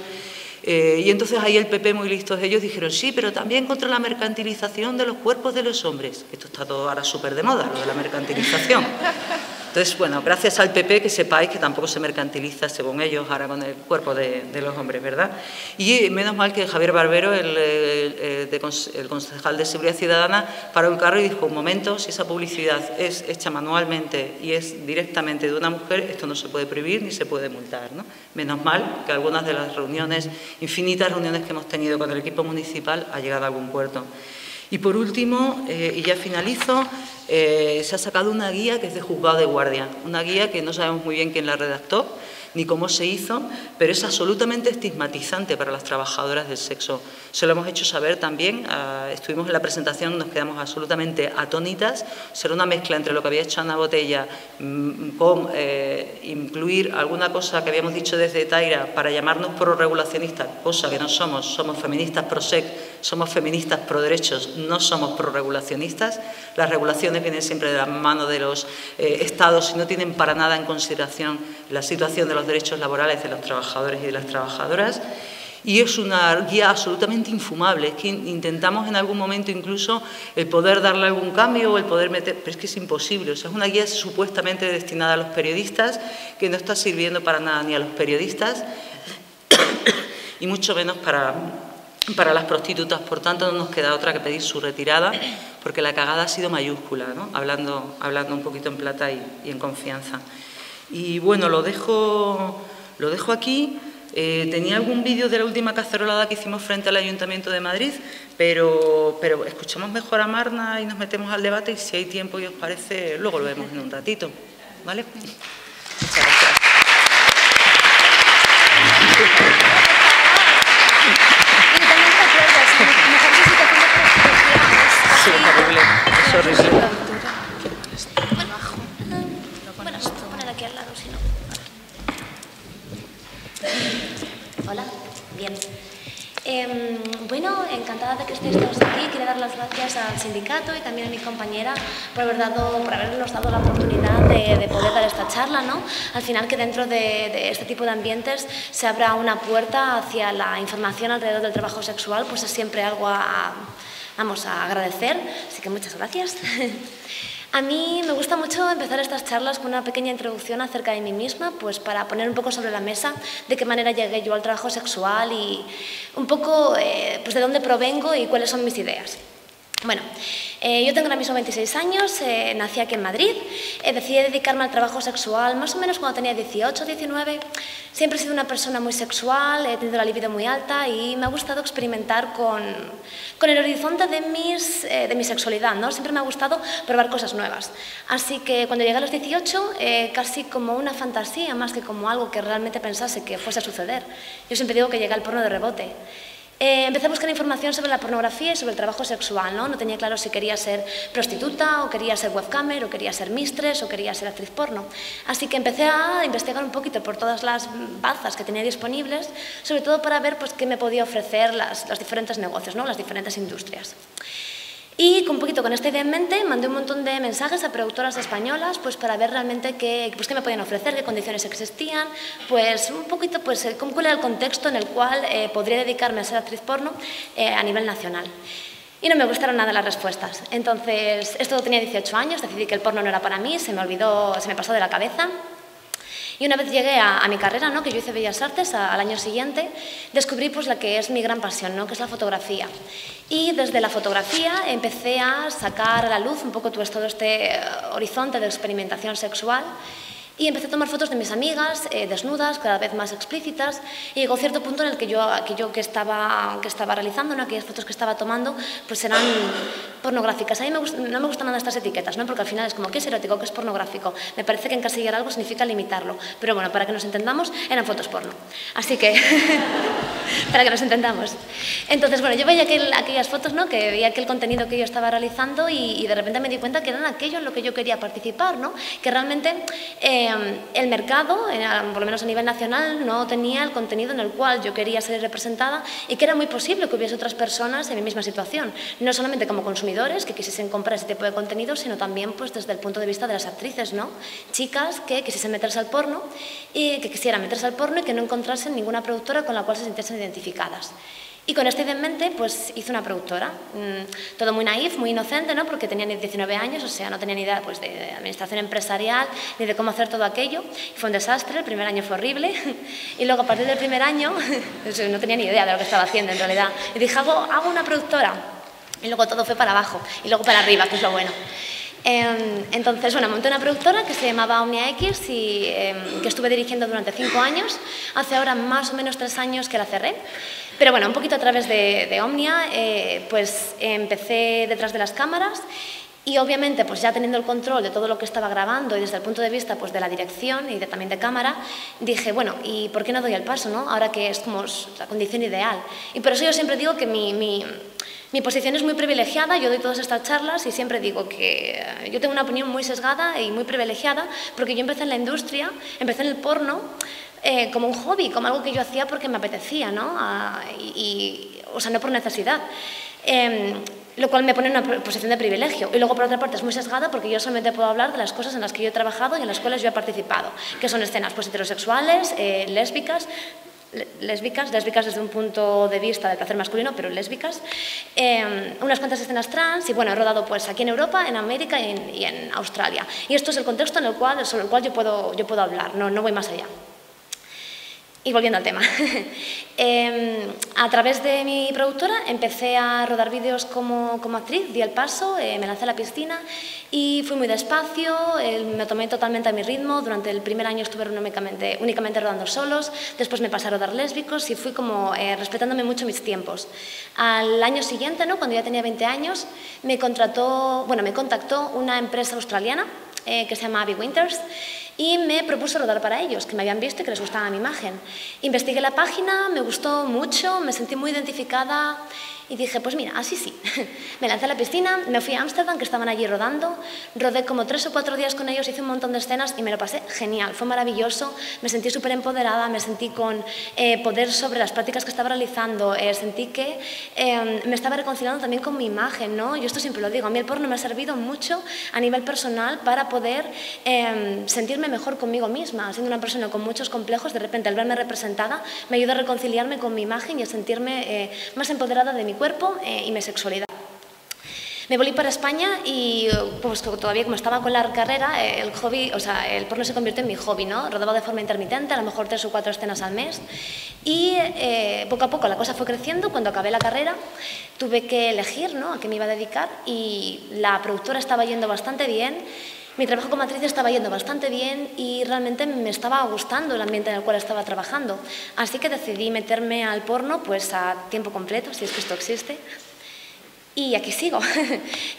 Eh, y entonces ahí el P P, muy listos ellos, dijeron sí, pero también contra la mercantilización de los cuerpos de los hombres. Esto está todo ahora súper de moda, lo de la mercantilización. Entonces, bueno, gracias al P P que sepáis que tampoco se mercantiliza, según ellos, ahora con el cuerpo de, de los hombres, ¿verdad? Y menos mal que Javier Barbero, el, el, el concejal de Seguridad Ciudadana, paró el carro y dijo, un momento, si esa publicidad es hecha manualmente y es directamente de una mujer, esto no se puede prohibir ni se puede multar, ¿no? Menos mal que algunas de las reuniones, infinitas reuniones que hemos tenido con el equipo municipal, ha llegado a algún puerto. Y por último, eh, y ya finalizo, eh, se ha sacado una guía que es de juzgado de guardia, una guía que no sabemos muy bien quién la redactó ni cómo se hizo, pero es absolutamente estigmatizante para las trabajadoras del sexo. Se lo hemos hecho saber también, eh, estuvimos en la presentación, nos quedamos absolutamente atónitas, será una mezcla entre lo que había hecho Ana Botella mmm, con eh, incluir alguna cosa que habíamos dicho desde Hetaira para llamarnos prorregulacionistas, cosa que no somos, somos feministas prosec, somos feministas pro derechos, no somos prorregulacionistas. Las regulaciones vienen siempre de la mano de los eh, estados y no tienen para nada en consideración la situación de los derechos laborales de los trabajadores y de las trabajadoras. Y es una guía absolutamente infumable. Es que intentamos en algún momento incluso el poder darle algún cambio o el poder meter... Pero es que es imposible. O sea, es una guía supuestamente destinada a los periodistas que no está sirviendo para nada ni a los periodistas y mucho menos para... para las prostitutas. Por tanto, no nos queda otra que pedir su retirada, porque la cagada ha sido mayúscula, ¿no? hablando, hablando un poquito en plata y, y en confianza. Y bueno, lo dejo, lo dejo aquí. Eh, tenía algún vídeo de la última cacerolada que hicimos frente al Ayuntamiento de Madrid, pero, pero escuchamos mejor a Amarna y nos metemos al debate, y si hay tiempo y os parece, luego lo vemos en un ratito, ¿vale? Muchas gracias. Sí, es horrible, es horrible. Bueno, bueno, de aquí al lado, si no. Hola, bien. Eh, bueno, encantada de que estéis todos aquí. Quiero dar las gracias al sindicato y también a mi compañera por, haber dado, por habernos dado la oportunidad de, de poder dar esta charla, ¿no? Al final, que dentro de, de este tipo de ambientes se abra una puerta hacia la información alrededor del trabajo sexual, pues es siempre algo a, a vamos a agradecer, así que muchas gracias. A mí me gusta mucho empezar estas charlas con una pequeña introducción acerca de mí misma, pues para poner un poco sobre la mesa de qué manera llegué yo al trabajo sexual y un poco eh, pues de dónde provengo y cuáles son mis ideas. Bueno, eh, yo tengo ahora mismo veintiséis años, eh, nací aquí en Madrid, eh, decidí dedicarme al trabajo sexual más o menos cuando tenía dieciocho, diecinueve. Siempre he sido una persona muy sexual, he tenido la libido muy alta y me ha gustado experimentar con, con el horizonte de, mis, eh, de mi sexualidad, ¿no? Siempre me ha gustado probar cosas nuevas. Así que cuando llegué a los dieciocho, eh, casi como una fantasía, más que como algo que realmente pensase que fuese a suceder. Yo siempre digo que llegué al porno de rebote. Eh, empecé a buscar información sobre la pornografía y sobre el trabajo sexual, ¿no? No tenía claro si quería ser prostituta, o quería ser webcamer, o quería ser mistress, o quería ser actriz porno. Así que empecé a investigar un poquito por todas las bazas que tenía disponibles, sobre todo para ver pues, qué me podía ofrecer las, los diferentes negocios, ¿no? Las diferentes industrias. Y un poquito con esta idea en mente mandé un montón de mensajes a productoras españolas pues, para ver realmente qué, pues, qué me podían ofrecer, qué condiciones existían, pues un poquito pues, cuál era el contexto en el cual eh, podría dedicarme a ser actriz porno eh, a nivel nacional. Y no me gustaron nada las respuestas. Entonces, esto tenía dieciocho años, decidí que el porno no era para mí, se me olvidó, se me pasó de la cabeza. Y una vez llegué a, a mi carrera, ¿no? que yo hice Bellas Artes a, al año siguiente, descubrí pues, la que es mi gran pasión, ¿no? que es la fotografía. Y desde la fotografía empecé a sacar a la luz un poco pues, todo este horizonte de experimentación sexual y empecé a tomar fotos de mis amigas, eh, desnudas, cada vez más explícitas, y llegó cierto punto en el que yo que, yo que, estaba, que estaba realizando, ¿no? aquellas fotos que estaba tomando, pues eran pornográficas. A mí me gusta, no me gustan nada estas etiquetas, ¿no? porque al final es como, ¿qué es erótico? ¿Qué es pornográfico? Me parece que encasillar algo significa limitarlo, pero bueno, para que nos entendamos, eran fotos porno. Así que, para que nos entendamos. Entonces, bueno, yo veía aquel, aquellas fotos, ¿no? que veía aquel contenido que yo estaba realizando y, y de repente me di cuenta que eran aquello en lo que yo quería participar, ¿no? que realmente... Eh, el mercado, por lo menos a nivel nacional, no tenía el contenido en el cual yo quería ser representada y que era muy posible que hubiese otras personas en mi misma situación, no solamente como consumidores que quisiesen comprar ese tipo de contenido, sino también pues, desde el punto de vista de las actrices, ¿no? chicas que quisiesen meterse al porno y que quisieran meterse al porno y que no encontrasen ninguna productora con la cual se sintiesen identificadas. Y con esta idea en mente, pues hice una productora. Mm, todo muy naif, muy inocente, ¿no? porque tenía diecinueve años, o sea, no tenía ni idea pues, de administración empresarial, ni de cómo hacer todo aquello. Fue un desastre, el primer año fue horrible. Y luego, a partir del primer año, no tenía ni idea de lo que estaba haciendo en realidad. Y dije, hago, hago una productora. Y luego todo fue para abajo, y luego para arriba, que es lo bueno. Entonces, bueno, monté una productora que se llamaba Omnia X y eh, que estuve dirigiendo durante cinco años. Hace ahora más o menos tres años que la cerré. Pero bueno, un poquito a través de, de Omnia, eh, pues empecé detrás de las cámaras y obviamente pues ya teniendo el control de todo lo que estaba grabando y desde el punto de vista pues de la dirección y de, también de cámara, dije, bueno, ¿y por qué no doy el paso, no? Ahora que es como la condición ideal. Y por eso yo siempre digo que mi... mi Mi posición es muy privilegiada, yo doy todas estas charlas y siempre digo que yo tengo una opinión muy sesgada y muy privilegiada porque yo empecé en la industria, empecé en el porno eh, como un hobby, como algo que yo hacía porque me apetecía, ¿no? A, y, y, o sea, no por necesidad. Eh, lo cual me pone en una posición de privilegio. Y luego, por otra parte, es muy sesgada porque yo solamente puedo hablar de las cosas en las que yo he trabajado y en las cuales yo he participado, que son escenas pues, heterosexuales, eh, lésbicas... Lésbicas, lésbicas desde un punto de vista del placer masculino, pero lésbicas. Eh, unas cuantas escenas trans y bueno, he rodado pues aquí en Europa, en América y en, y en Australia. Y esto es el contexto en el cual, sobre el cual yo puedo, yo puedo hablar, no, no voy más allá. Y volviendo al tema, eh, a través de mi productora empecé a rodar vídeos como, como actriz, di el paso, eh, me lancé a la piscina y fui muy despacio, eh, me tomé totalmente a mi ritmo, durante el primer año estuve únicamente, únicamente rodando solos, después me pasé a rodar lésbicos y fui como eh, respetándome mucho mis tiempos. Al año siguiente, ¿no?, cuando ya tenía veinte años, me, contrató, bueno, me contactó una empresa australiana eh, que se llama Abby Winters, y me propuso rodar para ellos, que me habían visto y que les gustaba mi imagen. Investigué la página, me gustó mucho, me sentí muy identificada y dije, pues mira, así sí. Me lancé a la piscina, me fui a Ámsterdam, que estaban allí rodando, rodé como tres o cuatro días con ellos, hice un montón de escenas y me lo pasé genial, fue maravilloso, me sentí súper empoderada, me sentí con eh, poder sobre las prácticas que estaba realizando, eh, sentí que eh, me estaba reconciliando también con mi imagen, ¿no? Yo esto siempre lo digo, a mí el porno me ha servido mucho a nivel personal para poder eh, sentirme mejor conmigo misma, siendo una persona con muchos complejos, de repente al verme representada me ayuda a reconciliarme con mi imagen y a sentirme eh, más empoderada de mi cuerpo eh, y mi sexualidad. Me volví para España y pues todavía como estaba con la carrera, el hobby, o sea, el porno se convirtió en mi hobby, ¿no? Rodaba de forma intermitente, a lo mejor tres o cuatro escenas al mes y eh, poco a poco la cosa fue creciendo. Cuando acabé la carrera tuve que elegir, ¿no?, a qué me iba a dedicar y la productora estaba yendo bastante bien. Mi trabajo como actriz estaba yendo bastante bien y realmente me estaba gustando el ambiente en el cual estaba trabajando. Así que decidí meterme al porno pues a tiempo completo, si es que esto existe. Y aquí sigo.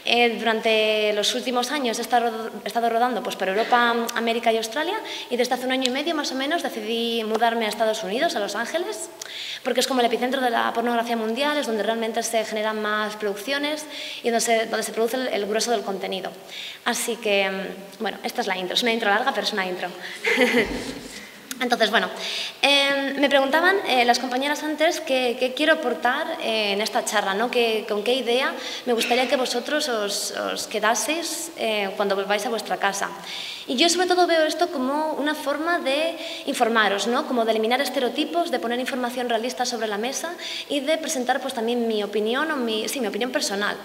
eh, durante los últimos años he estado, he estado rodando pues, por Europa, América y Australia, y desde hace un año y medio más o menos decidí mudarme a Estados Unidos, a Los Ángeles, porque es como el epicentro de la pornografía mundial, es donde realmente se generan más producciones y donde se, donde se produce el, el grueso del contenido. Así que, bueno, esta es la intro. Es una intro larga, pero es una intro. Entonces, bueno, eh, me preguntaban eh, las compañeras antes qué, qué quiero aportar eh, en esta charla, ¿no? Que, con qué idea me gustaría que vosotros os, os quedaseis eh, cuando volváis a vuestra casa. Y yo sobre todo veo esto como una forma de informaros, ¿no?, como de eliminar estereotipos, de poner información realista sobre la mesa y de presentar pues, también mi opinión, o mi, sí, mi opinión personal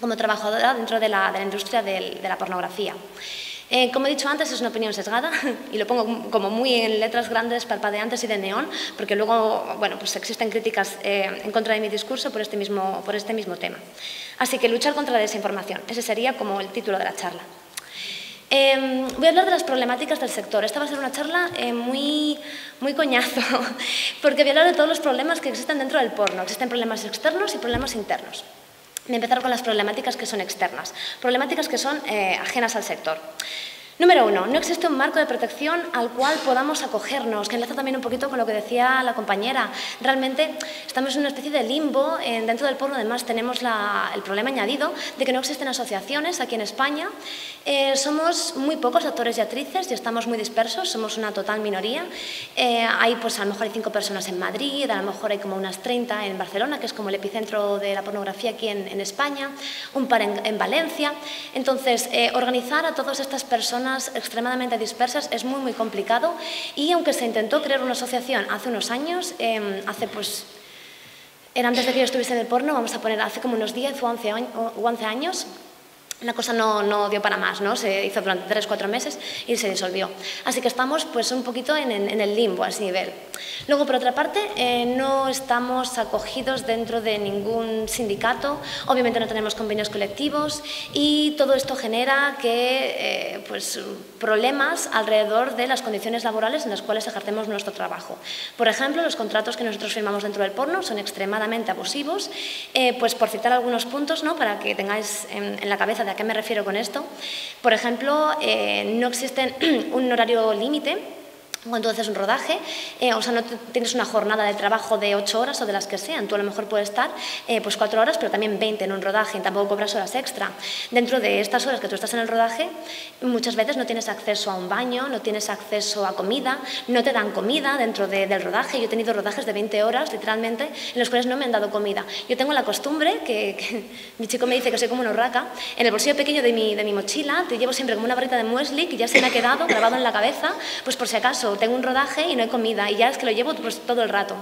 como trabajadora dentro de la, de la industria del, de la pornografía. Eh, como he dicho antes, es una opinión sesgada y lo pongo como muy en letras grandes, parpadeantes y de neón, porque luego, bueno, pues existen críticas eh, en contra de mi discurso por este mismo, por este mismo tema. Así que luchar contra la desinformación, ese sería como el título de la charla. Eh, voy a hablar de las problemáticas del sector. Esta va a ser una charla eh, muy, muy coñazo, porque voy a hablar de todos los problemas que existen dentro del porno. Existen problemas externos y problemas internos. De empezar con las problemáticas que son externas, problemáticas que son eh, ajenas al sector. Número uno, no existe un marco de protección al cual podamos acogernos, que enlaza también un poquito con lo que decía la compañera. Realmente estamos en una especie de limbo eh, dentro del porno. Además tenemos la, el problema añadido de que no existen asociaciones aquí en España. Eh, somos muy pocos actores y actrices y estamos muy dispersos, somos una total minoría. Eh, hay pues a lo mejor hay cinco personas en Madrid, a lo mejor hay como unas treinta en Barcelona, que es como el epicentro de la pornografía aquí en, en España, un par en, en Valencia. Entonces, eh, organizar a todas estas personas extremadamente dispersas es muy muy complicado y aunque se intentó crear una asociación hace unos años, eh, hace pues, era antes de que yo estuviese en el porno, vamos a poner hace como unos diez u once años, la cosa no, no dio para más, ¿no? Se hizo durante tres o cuatro meses y se disolvió. Así que estamos pues, un poquito en, en, en el limbo a ese nivel. Luego, por otra parte, eh, no estamos acogidos dentro de ningún sindicato, obviamente no tenemos convenios colectivos y todo esto genera que, eh, pues, problemas alrededor de las condiciones laborales en las cuales ejercemos nuestro trabajo. Por ejemplo, los contratos que nosotros firmamos dentro del porno son extremadamente abusivos, eh, pues por citar algunos puntos, ¿no?, para que tengáis en, en la cabeza de ¿a qué me refiero con esto? Por ejemplo, eh, no existe un horario límite cuando haces un rodaje, eh, o sea, no tienes una jornada de trabajo de ocho horas o de las que sean. Tú a lo mejor puedes estar eh, pues cuatro horas, pero también veinte en un rodaje, y tampoco cobras horas extra. Dentro de estas horas que tú estás en el rodaje, muchas veces no tienes acceso a un baño, no tienes acceso a comida, no te dan comida dentro de, del rodaje. Yo he tenido rodajes de veinte horas, literalmente, en los cuales no me han dado comida. Yo tengo la costumbre, que, que mi chico me dice que soy como una urraca, en el bolsillo pequeño de mi, de mi mochila te llevo siempre como una barrita de muesli que ya se me ha quedado grabado en la cabeza, pues por si acaso. Tengo un rodaje y no hay comida y ya es que lo llevo pues, todo el rato.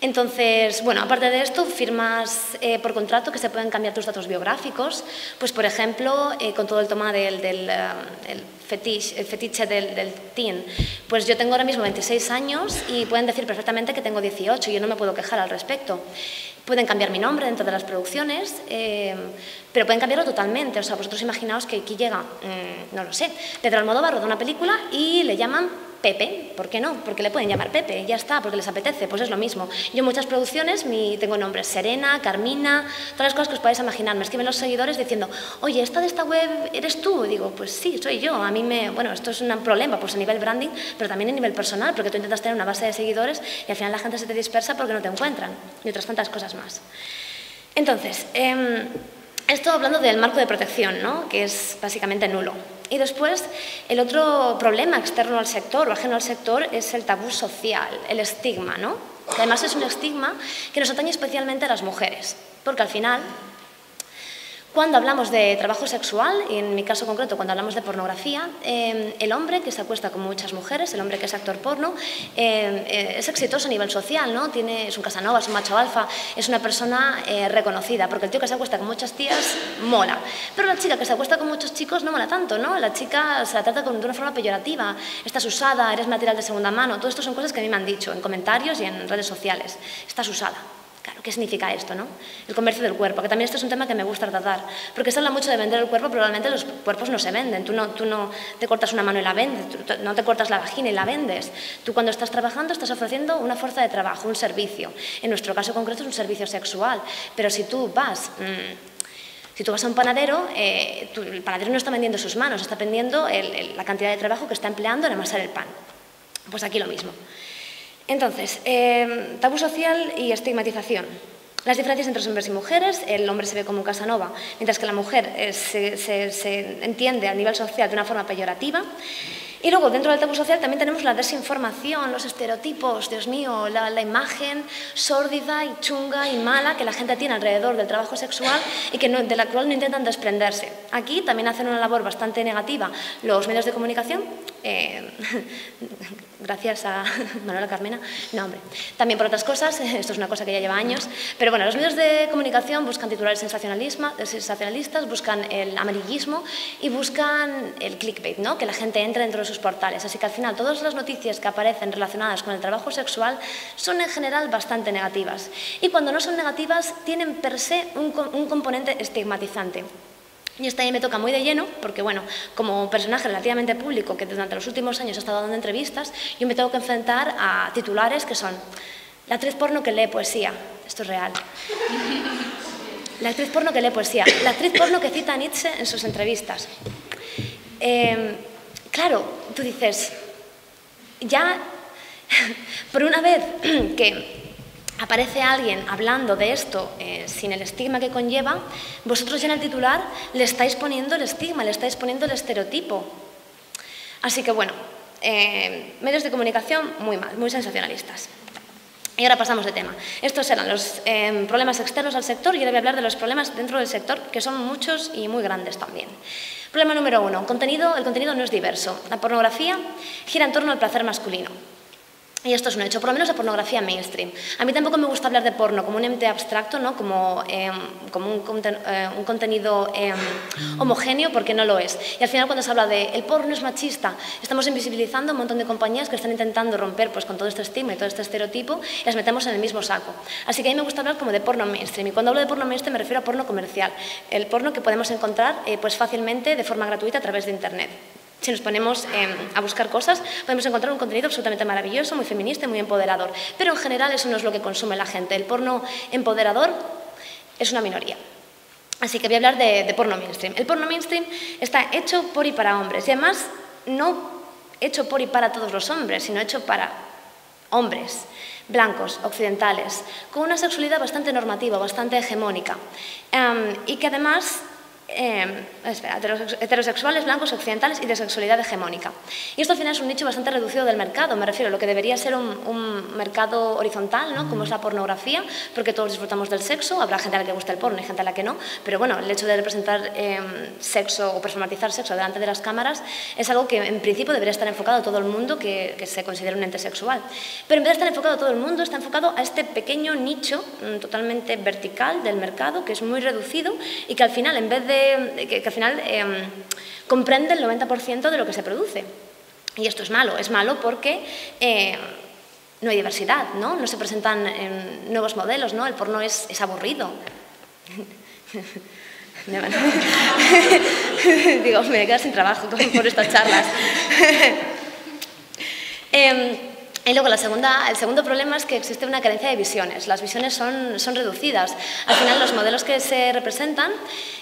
Entonces, bueno, aparte de esto, firmas eh, por contrato que se pueden cambiar tus datos biográficos, pues por ejemplo, eh, con todo el tema del, del uh, el fetiche, el fetiche del, del teen, pues yo tengo ahora mismo veintiséis años y pueden decir perfectamente que tengo dieciocho, yo no me puedo quejar al respecto. Pueden cambiar mi nombre dentro de las producciones, eh, pero pueden cambiarlo totalmente. O sea, vosotros imaginaos que aquí llega, mmm, no lo sé, Pedro Almodóvar rodó una película y le llaman Pepe. ¿Por qué no? Porque le pueden llamar Pepe, ya está, porque les apetece, pues es lo mismo. Yo en muchas producciones mi, tengo nombres Serena, Carmina, todas las cosas que os podáis imaginar. Me escriben los seguidores diciendo, oye, ¿esta de esta web eres tú? Y digo, pues sí, soy yo. A mí me, bueno, esto es un problema, pues a nivel branding, pero también a nivel personal, porque tú intentas tener una base de seguidores y al final la gente se te dispersa porque no te encuentran, y otras tantas cosas más. Entonces, eh, esto hablando del marco de protección, ¿no?, que es básicamente nulo. Y después, el otro problema externo al sector o ajeno al sector es el tabú social, el estigma, ¿no? Que además es un estigma que nos atañe especialmente a las mujeres, porque al final, cuando hablamos de trabajo sexual, y en mi caso concreto cuando hablamos de pornografía, eh, el hombre que se acuesta con muchas mujeres, el hombre que es actor porno, eh, eh, es exitoso a nivel social, ¿no? Tiene, es un Casanova, es un macho alfa, es una persona eh, reconocida, porque el tío que se acuesta con muchas tías mola, pero la chica que se acuesta con muchos chicos no mola tanto, ¿no? La chica se la trata con, de una forma peyorativa, estás usada, eres material de segunda mano, todo esto son cosas que a mí me han dicho en comentarios y en redes sociales, estás usada. Claro, ¿qué significa esto, no? El comercio del cuerpo, que también esto es un tema que me gusta tratar, porque se habla mucho de vender el cuerpo, pero realmente los cuerpos no se venden. Tú no, tú no te cortas una mano y la vendes, tú no te cortas la vagina y la vendes. Tú cuando estás trabajando estás ofreciendo una fuerza de trabajo, un servicio. En nuestro caso concreto es un servicio sexual, pero si tú vas... Mmm, Si tú vas a un panadero, eh, tú, el panadero no está vendiendo sus manos, está vendiendo el, el, la cantidad de trabajo que está empleando en amasar el pan. Pues aquí lo mismo. Entonces, eh, tabú social y estigmatización. Las diferencias entre hombres y mujeres, el hombre se ve como un Casanova, mientras que la mujer eh, se, se, se entiende a nivel social de una forma peyorativa. Y luego, dentro del tabú social también tenemos la desinformación, los estereotipos, Dios mío, la, la imagen sórdida y chunga y mala que la gente tiene alrededor del trabajo sexual y que no, de la cual no intentan desprenderse. Aquí también hacen una labor bastante negativa los medios de comunicación, eh, gracias a Manuela Carmena, no hombre, también por otras cosas, esto es una cosa que ya lleva años, pero bueno, los medios de comunicación buscan titulares sensacionalistas, buscan el amarillismo y buscan el clickbait, ¿no? Que la gente entre dentro de sus portales, así que al final todas las noticias que aparecen relacionadas con el trabajo sexual son en general bastante negativas y cuando no son negativas tienen per se un, un componente estigmatizante. Y esta ahí me toca muy de lleno, porque bueno, como personaje relativamente público que durante los últimos años ha estado dando entrevistas, yo me tengo que enfrentar a titulares que son la actriz porno que lee poesía, esto es real. La actriz porno que lee poesía, la actriz porno que cita a Nietzsche en sus entrevistas. Eh, Claro, tú dices, ya por una vez que aparece alguien hablando de esto eh, sin el estigma que conlleva, vosotros ya en el titular le estáis poniendo el estigma, le estáis poniendo el estereotipo. Así que bueno, eh, medios de comunicación muy mal, muy sensacionalistas. Y ahora pasamos de tema. Estos eran los eh, problemas externos al sector y ahora voy a hablar de los problemas dentro del sector, que son muchos y muy grandes también. Problema número uno. Contenido, el contenido no es diverso. La pornografía gira en torno al placer masculino. Y esto es un hecho, por lo menos la pornografía mainstream. A mí tampoco me gusta hablar de porno como un ente abstracto, ¿no? como, eh, como un, conten eh, un contenido eh, homogéneo, porque no lo es. Y al final cuando se habla de el porno es machista, estamos invisibilizando un montón de compañías que están intentando romper pues, con todo este estigma y todo este estereotipo y las metemos en el mismo saco. Así que a mí me gusta hablar como de porno mainstream. Y cuando hablo de porno mainstream me refiero a porno comercial, el porno que podemos encontrar eh, pues fácilmente de forma gratuita a través de Internet. Si nos ponemos eh, a buscar cosas, podemos encontrar un contenido absolutamente maravilloso, muy feminista y muy empoderador. Pero en general eso no es lo que consume la gente. El porno empoderador es una minoría. Así que voy a hablar de, de porno mainstream. El porno mainstream está hecho por y para hombres. Y además, no hecho por y para todos los hombres, sino hecho para hombres blancos, occidentales, con una sexualidad bastante normativa, bastante hegemónica. Um, y que además Eh, espera, heterosexuales, blancos, occidentales y de sexualidad hegemónica. Y esto al final es un nicho bastante reducido del mercado, me refiero a lo que debería ser un, un mercado horizontal, ¿no? Como es la pornografía, porque todos disfrutamos del sexo, habrá gente a la que gusta el porno y gente a la que no, pero bueno, el hecho de representar eh, sexo o personalizar sexo delante de las cámaras es algo que en principio debería estar enfocado a todo el mundo que, que se considera un ente sexual. Pero en vez de estar enfocado a todo el mundo, está enfocado a este pequeño nicho mm, totalmente vertical del mercado, que es muy reducido y que al final, en vez de Que, que al final eh, comprende el noventa por ciento de lo que se produce. Y esto es malo, es malo porque eh, no hay diversidad, ¿no? No se presentan eh, nuevos modelos, ¿no? El porno es, es aburrido. Digo, me voy a quedar sin trabajo por estas charlas. eh, Y luego la segunda, el segundo problema es que existe una carencia de visiones. Las visiones son, son reducidas. Al final los modelos que se representan,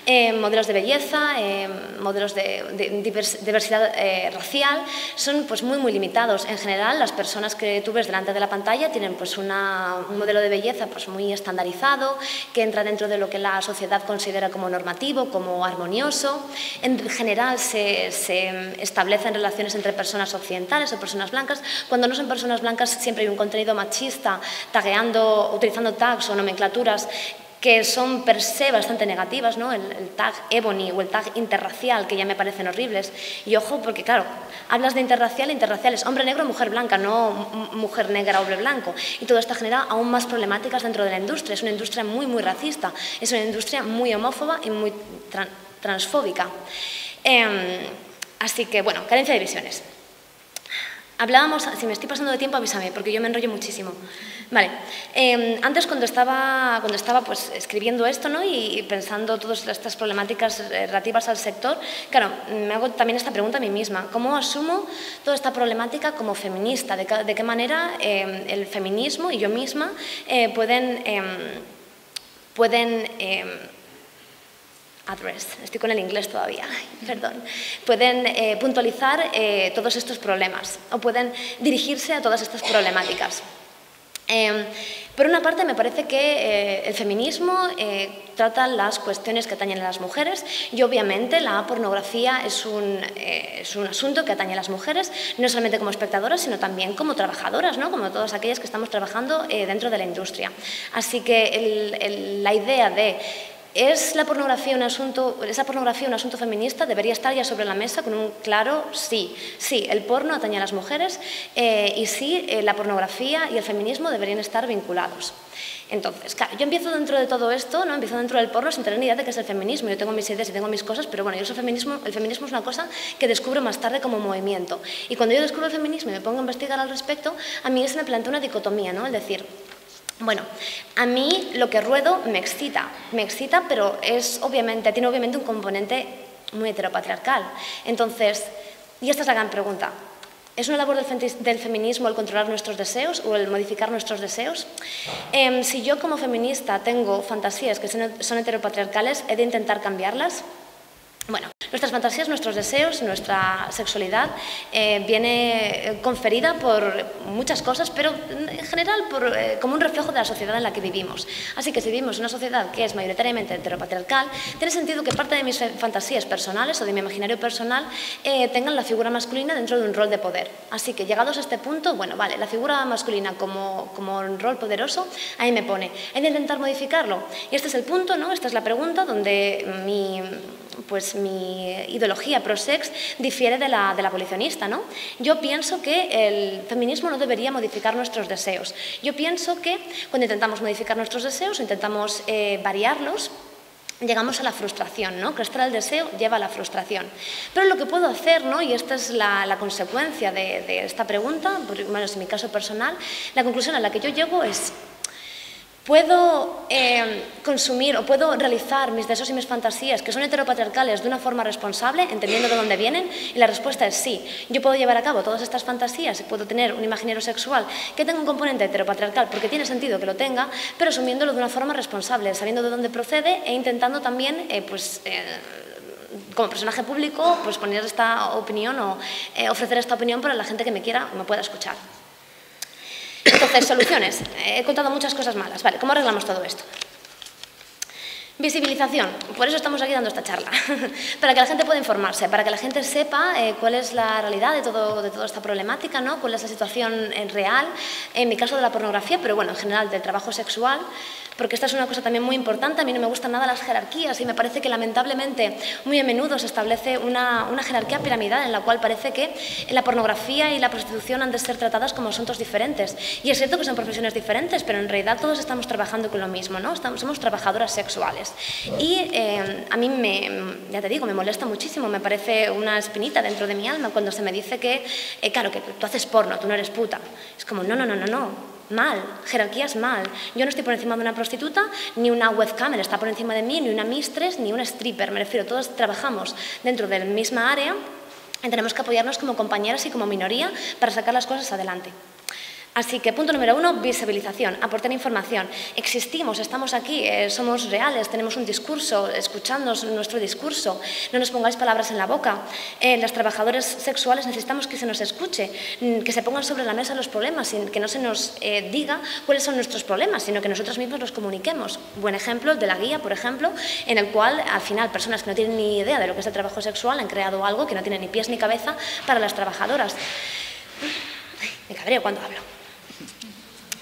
eh, modelos de belleza, eh, modelos de, de diversidad eh, racial, son pues muy muy limitados. En general las personas que tú ves delante de la pantalla tienen pues una, un modelo de belleza pues muy estandarizado, que entra dentro de lo que la sociedad considera como normativo, como armonioso. En general se, se establecen relaciones entre personas occidentales o personas blancas, cuando no son personas blancas siempre hay un contenido machista, tagueando, utilizando tags o nomenclaturas que son per se bastante negativas, ¿no? El, el tag ebony o el tag interracial, que ya me parecen horribles. Y ojo, porque claro, hablas de interracial, interracial es hombre negro, mujer blanca, no mujer negra, hombre blanco. Y todo esto genera aún más problemáticas dentro de la industria. Es una industria muy, muy racista, es una industria muy homófoba y muy tran transfóbica. Eh, así que, bueno, carencia de visiones. Hablábamos, si me estoy pasando de tiempo avísame, porque yo me enrollo muchísimo. Vale, eh, antes cuando estaba, cuando estaba pues, escribiendo esto, ¿no? y, y pensando todas estas problemáticas relativas al sector, claro, me hago también esta pregunta a mí misma. ¿Cómo asumo toda esta problemática como feminista? ¿De, de qué manera eh, el feminismo y yo misma eh, pueden... Eh, pueden eh, address, estoy con el inglés todavía, perdón, pueden eh, puntualizar eh, todos estos problemas o pueden dirigirse a todas estas problemáticas. Eh, por una parte me parece que eh, el feminismo eh, trata las cuestiones que atañen a las mujeres y obviamente la pornografía es un, eh, es un asunto que atañe a las mujeres, no solamente como espectadoras sino también como trabajadoras, ¿no? Como todas aquellas que estamos trabajando eh, dentro de la industria. Así que el, el, la idea de ¿Es la pornografía un asunto, ¿es la pornografía un asunto feminista? Debería estar ya sobre la mesa con un claro sí. Sí, el porno atañe a las mujeres eh, y sí, eh, la pornografía y el feminismo deberían estar vinculados. Entonces, claro, yo empiezo dentro de todo esto, ¿no? Empiezo dentro del porno sin tener ni idea de qué es el feminismo. Yo tengo mis ideas y tengo mis cosas, pero bueno, yo soy feminismo, el feminismo es una cosa que descubro más tarde como movimiento. Y cuando yo descubro el feminismo y me pongo a investigar al respecto, a mí se me plantea una dicotomía, ¿no? Es decir, bueno, a mí lo que ruedo me excita, me excita, pero es obviamente, tiene obviamente un componente muy heteropatriarcal. Entonces, y esta es la gran pregunta, ¿es una labor del feminismo el controlar nuestros deseos o el modificar nuestros deseos? Eh, si yo como feminista tengo fantasías que son heteropatriarcales, ¿he de intentar cambiarlas? Bueno, nuestras fantasías, nuestros deseos, nuestra sexualidad eh, viene conferida por muchas cosas, pero en general por, eh, como un reflejo de la sociedad en la que vivimos. Así que si vivimos en una sociedad que es mayoritariamente heteropatriarcal, tiene sentido que parte de mis fantasías personales o de mi imaginario personal eh, tengan la figura masculina dentro de un rol de poder. Así que llegados a este punto, bueno, vale, la figura masculina como, como un rol poderoso, ahí me pone. He de intentar modificarlo. Y este es el punto, ¿no? Esta es la pregunta donde mi... pues mi ideología pro-sex difiere de la, de la abolicionista, ¿no? Yo pienso que el feminismo no debería modificar nuestros deseos. Yo pienso que cuando intentamos modificar nuestros deseos, intentamos eh, variarlos, llegamos a la frustración, ¿no? Crestar el deseo lleva a la frustración. Pero lo que puedo hacer, ¿no? Y esta es la, la consecuencia de, de esta pregunta, por lo menos en mi caso personal, la conclusión a la que yo llego es: ¿puedo eh, consumir o puedo realizar mis deseos y mis fantasías, que son heteropatriarcales, de una forma responsable, entendiendo de dónde vienen? Y la respuesta es sí. Yo puedo llevar a cabo todas estas fantasías, puedo tener un imaginario sexual que tenga un componente heteropatriarcal, porque tiene sentido que lo tenga, pero asumiéndolo de una forma responsable, sabiendo de dónde procede e intentando también, eh, pues... Eh, como personaje público, pues poner esta opinión o eh, ofrecer esta opinión para la gente que me quiera o me pueda escuchar. Entonces, soluciones. He contado muchas cosas malas. Vale, ¿cómo arreglamos todo esto? Visibilización, por eso estamos aquí dando esta charla, para que la gente pueda informarse, para que la gente sepa eh, cuál es la realidad de, todo, de toda esta problemática, ¿no? Cuál es la situación eh, real, en mi caso de la pornografía, pero bueno, en general del trabajo sexual, porque esta es una cosa también muy importante. A mí no me gustan nada las jerarquías y me parece que lamentablemente muy a menudo se establece una, una jerarquía piramidal en la cual parece que la pornografía y la prostitución han de ser tratadas como asuntos diferentes. Y es cierto que son profesiones diferentes, pero en realidad todos estamos trabajando con lo mismo, ¿no? Estamos, somos trabajadoras sexuales. Y eh, a mí, me, ya te digo, me molesta muchísimo, me parece una espinita dentro de mi alma cuando se me dice que, eh, claro, que tú haces porno, tú no eres puta. Es como, no, no, no, no, no. Mal, jerarquías mal. Yo no estoy por encima de una prostituta, ni una webcamer está por encima de mí, ni una mistress, ni una stripper. Me refiero, todos trabajamos dentro de la misma área y tenemos que apoyarnos como compañeras y como minoría para sacar las cosas adelante. Así que punto número uno, visibilización, aportar información. Existimos, estamos aquí, eh, somos reales, tenemos un discurso, escuchadnos nuestro discurso, no nos pongáis palabras en la boca. Eh, las trabajadoras sexuales necesitamos que se nos escuche, que se pongan sobre la mesa los problemas, que no se nos eh, diga cuáles son nuestros problemas, sino que nosotros mismos los comuniquemos. Buen ejemplo, el de la guía, por ejemplo, en el cual al final personas que no tienen ni idea de lo que es el trabajo sexual han creado algo que no tiene ni pies ni cabeza para las trabajadoras. Ay, me cabreo cuando hablo.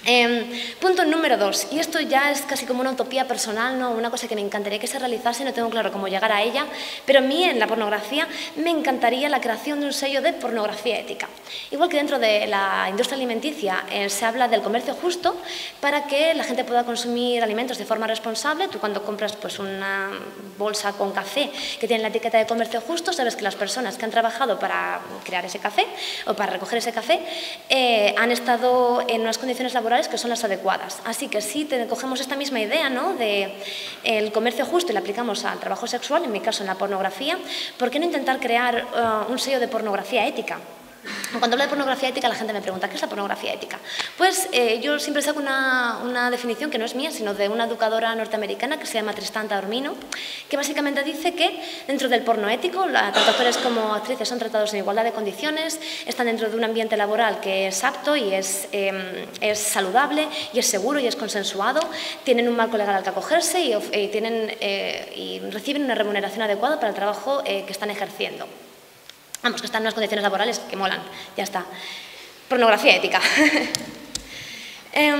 Eh, punto número dos, y esto ya es casi como una utopía personal, ¿no? Una cosa que me encantaría que se realizase, no tengo claro cómo llegar a ella, pero a mí en la pornografía me encantaría la creación de un sello de pornografía ética. Igual que dentro de la industria alimenticia eh, se habla del comercio justo para que la gente pueda consumir alimentos de forma responsable. Tú cuando compras pues, una bolsa con café que tiene la etiqueta de comercio justo, sabes que las personas que han trabajado para crear ese café o para recoger ese café eh, han estado en unas condiciones laborales que son las adecuadas. Así que si te, cogemos esta misma idea, ¿no?, de el comercio justo y la aplicamos al trabajo sexual, en mi caso en la pornografía, ¿por qué no intentar crear uh, un sello de pornografía ética? Cuando hablo de pornografía ética, la gente me pregunta, ¿qué es la pornografía ética? Pues eh, yo siempre saco una, una definición que no es mía, sino de una educadora norteamericana que se llama Tristan Taylor, que básicamente dice que dentro del porno ético, la, tanto actores como actrices son tratados en igualdad de condiciones, están dentro de un ambiente laboral que es apto y es, eh, es saludable, y es seguro y es consensuado, tienen un marco legal al que acogerse y, y, tienen, eh, y reciben una remuneración adecuada para el trabajo eh, que están ejerciendo. Vamos, que están en unas condiciones laborales que molan. Ya está. Pornografía ética. eh,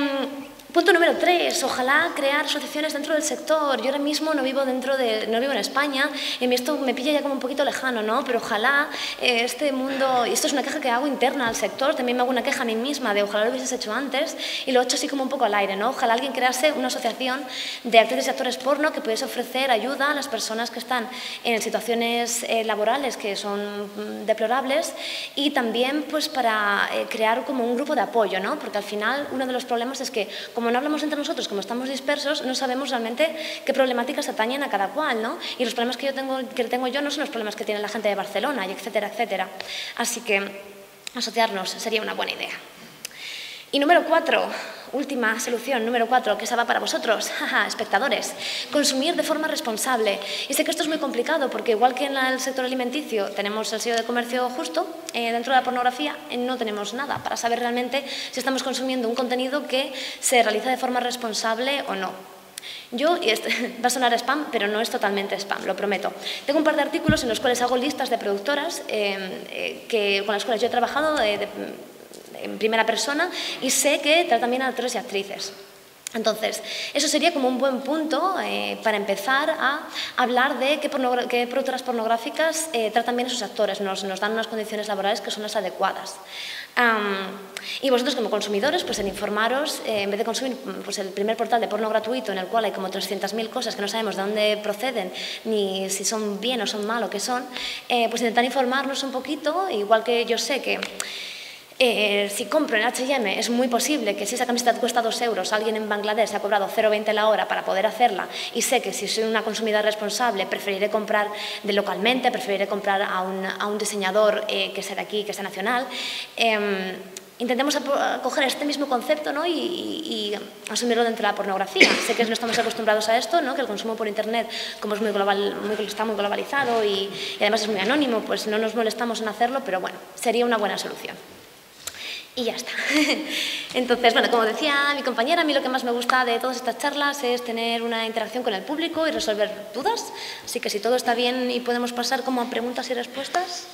punto número tres. Ojalá crear asociaciones dentro del sector. Yo ahora mismo no vivo, dentro de, no vivo en España. Y esto me pilla ya como un poquito lejano, ¿no? Pero ojalá eh, este mundo... Y esto es una queja que hago interna al sector. También me hago una queja a mí misma de ojalá lo hubieses hecho antes. Y lo he hecho así como un poco al aire, ¿no? Ojalá alguien crease una asociación de actrices y actores porno que pudiese ofrecer ayuda a las personas que están en situaciones eh, laborales que son deplorables. Y también pues para eh, crear como un grupo de apoyo, ¿no? Porque al final uno de los problemas es que como no hablamos entre nosotros, como estamos dispersos, no sabemos realmente qué problemáticas atañen a cada cual, ¿no? Y los problemas que yo tengo, que tengo yo no son los problemas que tiene la gente de Barcelona, y etcétera, etcétera. Así que asociarnos sería una buena idea. Y número cuatro, última solución, número cuatro, que esa va para vosotros, jaja, espectadores. Consumir de forma responsable. Y sé que esto es muy complicado porque igual que en el sector alimenticio tenemos el sello de comercio justo, eh, dentro de la pornografía eh, no tenemos nada para saber realmente si estamos consumiendo un contenido que se realiza de forma responsable o no. Yo, y esto, va a sonar spam, pero no es totalmente spam, lo prometo. Tengo un par de artículos en los cuales hago listas de productoras eh, eh, que, con las cuales yo he trabajado eh, de, en primera persona y sé que trata también a actores y actrices. Entonces, eso sería como un buen punto eh, para empezar a hablar de qué, qué productoras pornográficas eh, tratan bien a sus actores, nos, nos dan unas condiciones laborales que son las adecuadas. Um, y vosotros como consumidores, pues en informaros, eh, en vez de consumir pues, el primer portal de porno gratuito en el cual hay como trescientas mil cosas que no sabemos de dónde proceden, ni si son bien o son mal o qué son, eh, pues intentar informarnos un poquito, igual que yo sé que... Eh, si compro en H y M es muy posible que si esa camiseta cuesta dos euros, alguien en Bangladesh ha cobrado cero coma veinte la hora para poder hacerla, y sé que si soy una consumidora responsable preferiré comprar de localmente, preferiré comprar a un, a un diseñador eh, que sea de aquí, que sea nacional. eh, Intentemos coger este mismo concepto, ¿no?, y, y, y asumirlo dentro de la pornografía. Sé que no estamos acostumbrados a esto, ¿no?, que el consumo por Internet, como es muy global, muy, está muy globalizado y, y además es muy anónimo, pues no nos molestamos en hacerlo, pero bueno, sería una buena solución. y ya está. Entonces, bueno, como decía mi compañera, a mí lo que más me gusta de todas estas charlas es tener una interacción con el público y resolver dudas. Así que si todo está bien y podemos pasar como a preguntas y respuestas.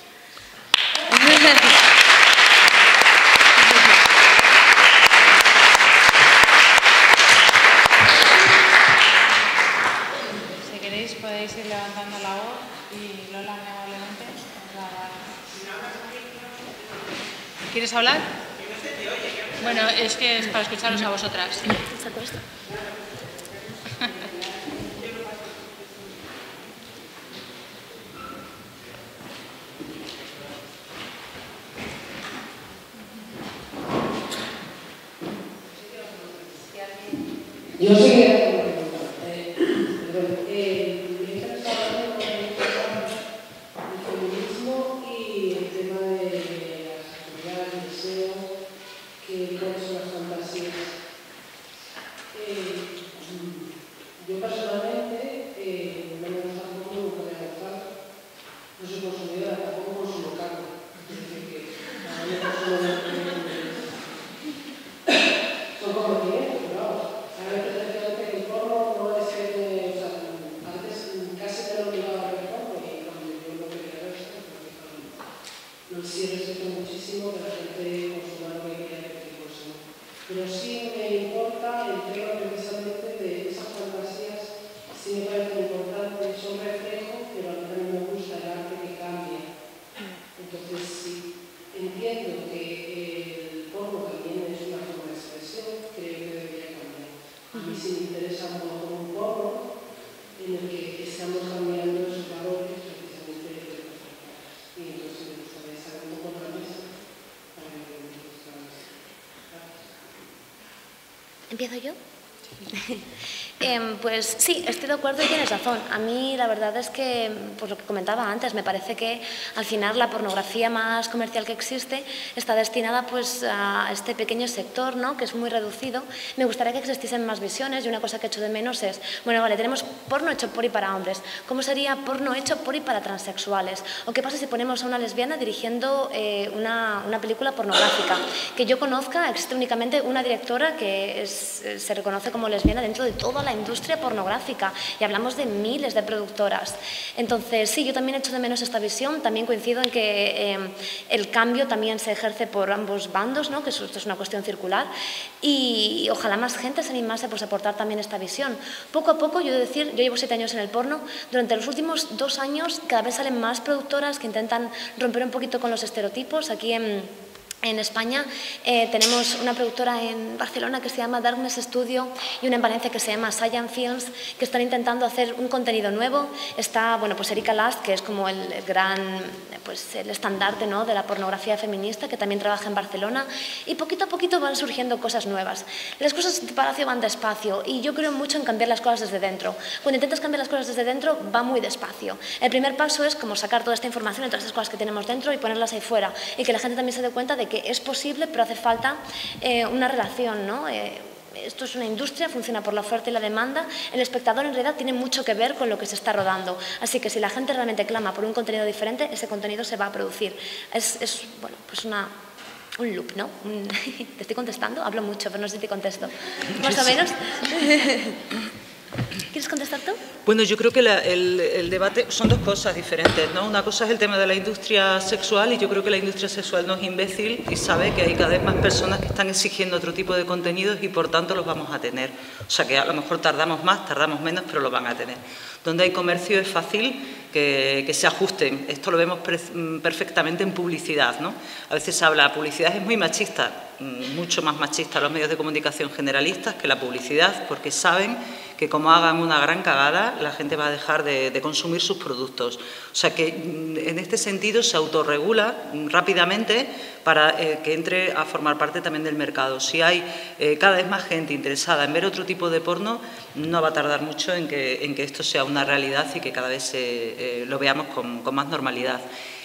Si queréis podéis ir levantando la voz y Lola amablemente. ¿Quieres hablar? Bueno, es que es para escucharos a vosotras. ¿Se acuesta? Yo sí. ¿Empiezo yo? Sí. eh, pues sí, estoy de acuerdo y tienes razón. A mí la verdad es que, pues lo que comentaba antes, me parece que al final la pornografía más comercial que existe está destinada pues a este pequeño sector, ¿no?, que es muy reducido. Me gustaría que existiesen más visiones y una cosa que echo de menos es, bueno, vale, tenemos porno hecho por y para hombres. ¿Cómo sería porno hecho por y para transexuales? ¿O qué pasa si ponemos a una lesbiana dirigiendo eh, una, una película pornográfica? Que yo conozca, existe únicamente una directora que es, se reconoce como lesbiana dentro de toda la industria pornográfica y hablamos de miles de productoras. Entonces, sí, yo también echo de menos esta visión, también coincido en que eh, el cambio también se ejerce por ambos bandos, ¿no?, que esto es una cuestión circular y, y ojalá más gente se animase pues, a aportar también esta visión. Poco a poco, yo he de decir, yo llevo siete años en el porno, durante los últimos dos años cada vez salen más productoras que intentan romper un poquito con los estereotipos. Aquí en, en España eh, tenemos una productora en Barcelona que se llama Darkness Studio y una en Valencia que se llama Science Films, que están intentando hacer un contenido nuevo. Está, bueno, pues Erika Last, que es como el, el gran, pues el estandarte, ¿no?, de la pornografía feminista, que también trabaja en Barcelona, y poquito a poquito van surgiendo cosas nuevas. Las cosas de palacio van despacio y yo creo mucho en cambiar las cosas desde dentro. Cuando intentas cambiar las cosas desde dentro va muy despacio. El primer paso es como sacar toda esta información y todas estas cosas que tenemos dentro y ponerlas ahí fuera y que la gente también se dé cuenta de que es posible, pero hace falta eh, una relación, ¿no? Eh, esto es una industria, funciona por la oferta y la demanda. El espectador en realidad tiene mucho que ver con lo que se está rodando. Así que si la gente realmente clama por un contenido diferente, ese contenido se va a producir. Es, es bueno, pues una, un loop, ¿no? Te estoy contestando, hablo mucho, pero no sé si te contesto. Más o menos. ¿Quieres contestar tú? Bueno, yo creo que la, el, el debate son dos cosas diferentes, ¿no? Una cosa es el tema de la industria sexual y yo creo que la industria sexual no es imbécil y sabe que hay cada vez más personas que están exigiendo otro tipo de contenidos y por tanto los vamos a tener. O sea que a lo mejor tardamos más, tardamos menos, pero lo van a tener. Donde hay comercio es fácil que, que se ajusten. Esto lo vemos pre perfectamente en publicidad, ¿no? A veces se habla, la publicidad es muy machista, mucho más machista los medios de comunicación generalistas que la publicidad, porque saben que como hagan una gran cagada, la gente va a dejar de, de consumir sus productos. O sea que en este sentido se autorregula rápidamente para eh, que entre a formar parte también del mercado. Si hay eh, cada vez más gente interesada en ver otro tipo de porno, no va a tardar mucho en que, en que esto sea una realidad y que cada vez eh, eh, lo veamos con, con más normalidad.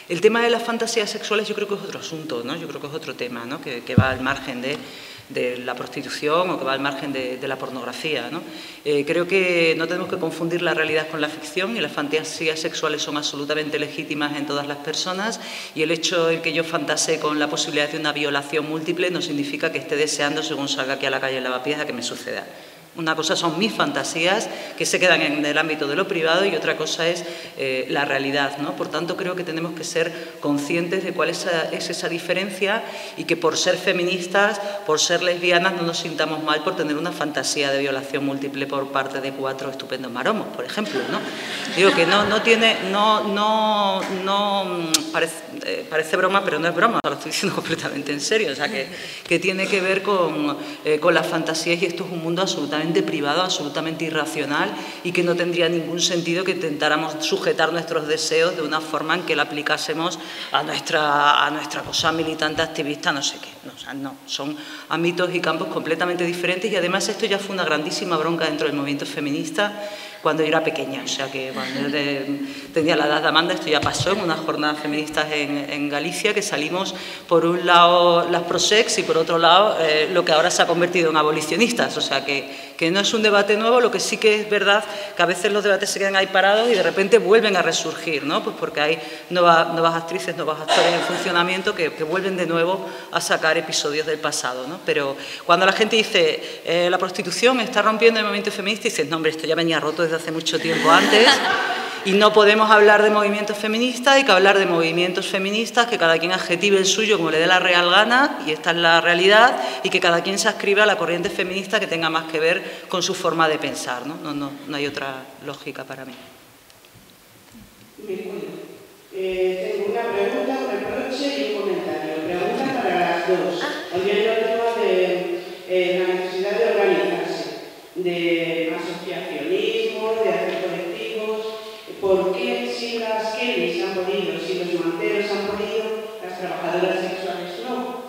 El tema de las fantasías sexuales yo creo que es otro asunto, ¿no? Yo creo que es otro tema, ¿no?, que, que va al margen de... de la prostitución o que va al margen de, de la pornografía, ¿no? Eh, creo que no tenemos que confundir la realidad con la ficción, y las fantasías sexuales son absolutamente legítimas en todas las personas, y el hecho de que yo fantase con la posibilidad de una violación múltiple no significa que esté deseando, según salga aquí a la calle en Lavapiés, a que me suceda. Una cosa son mis fantasías, que se quedan en el ámbito de lo privado, y otra cosa es eh, la realidad, ¿no? Por tanto, creo que tenemos que ser conscientes de cuál es esa, es esa diferencia, y que por ser feministas, por ser lesbianas, no nos sintamos mal por tener una fantasía de violación múltiple por parte de cuatro estupendos maromos, por ejemplo, ¿no? Digo que no, no tiene, no, no, no parece, eh, parece broma, pero no es broma, lo estoy diciendo completamente en serio, o sea, que, que tiene que ver con, eh, con las fantasías, y esto es un mundo absolutamente privado, absolutamente irracional, y que no tendría ningún sentido que intentáramos sujetar nuestros deseos de una forma en que la aplicásemos a nuestra, a nuestra cosa militante, activista, no sé qué. No, o sea, no, son ámbitos y campos completamente diferentes, y además esto ya fue una grandísima bronca dentro del movimiento feminista cuando yo era pequeña, o sea que cuando yo de, tenía la edad de Amanda, esto ya pasó en unas jornadas feministas en, en Galicia, que salimos por un lado las prosex y por otro lado eh, lo que ahora se ha convertido en abolicionistas, o sea que, que no es un debate nuevo. Lo que sí que es verdad que a veces los debates se quedan ahí parados y de repente vuelven a resurgir, ¿no? Pues porque hay nueva, nuevas actrices, nuevos actores en funcionamiento que, que vuelven de nuevo a sacar episodios del pasado, ¿no? Pero cuando la gente dice eh, la prostitución está rompiendo el movimiento feminista, dices, no hombre, esto ya venía roto desde hace mucho tiempo antes, y no podemos hablar de movimientos feministas, hay que hablar de movimientos feministas, que cada quien adjetive el suyo como le dé la real gana, y esta es la realidad, y que cada quien se adscriba a la corriente feminista que tenga más que ver con su forma de pensar, ¿no? No, no, no hay otra lógica para mí. Eh, tengo una pregunta, un reproche y un comentario. Pregunta para las dos. Hoy hay el tema de eh, la necesidad de organizarse, de asociacionismo, de hacer colectivos. ¿Por qué si las Kellys han podido, si los manteros han podido, las trabajadoras sexuales no?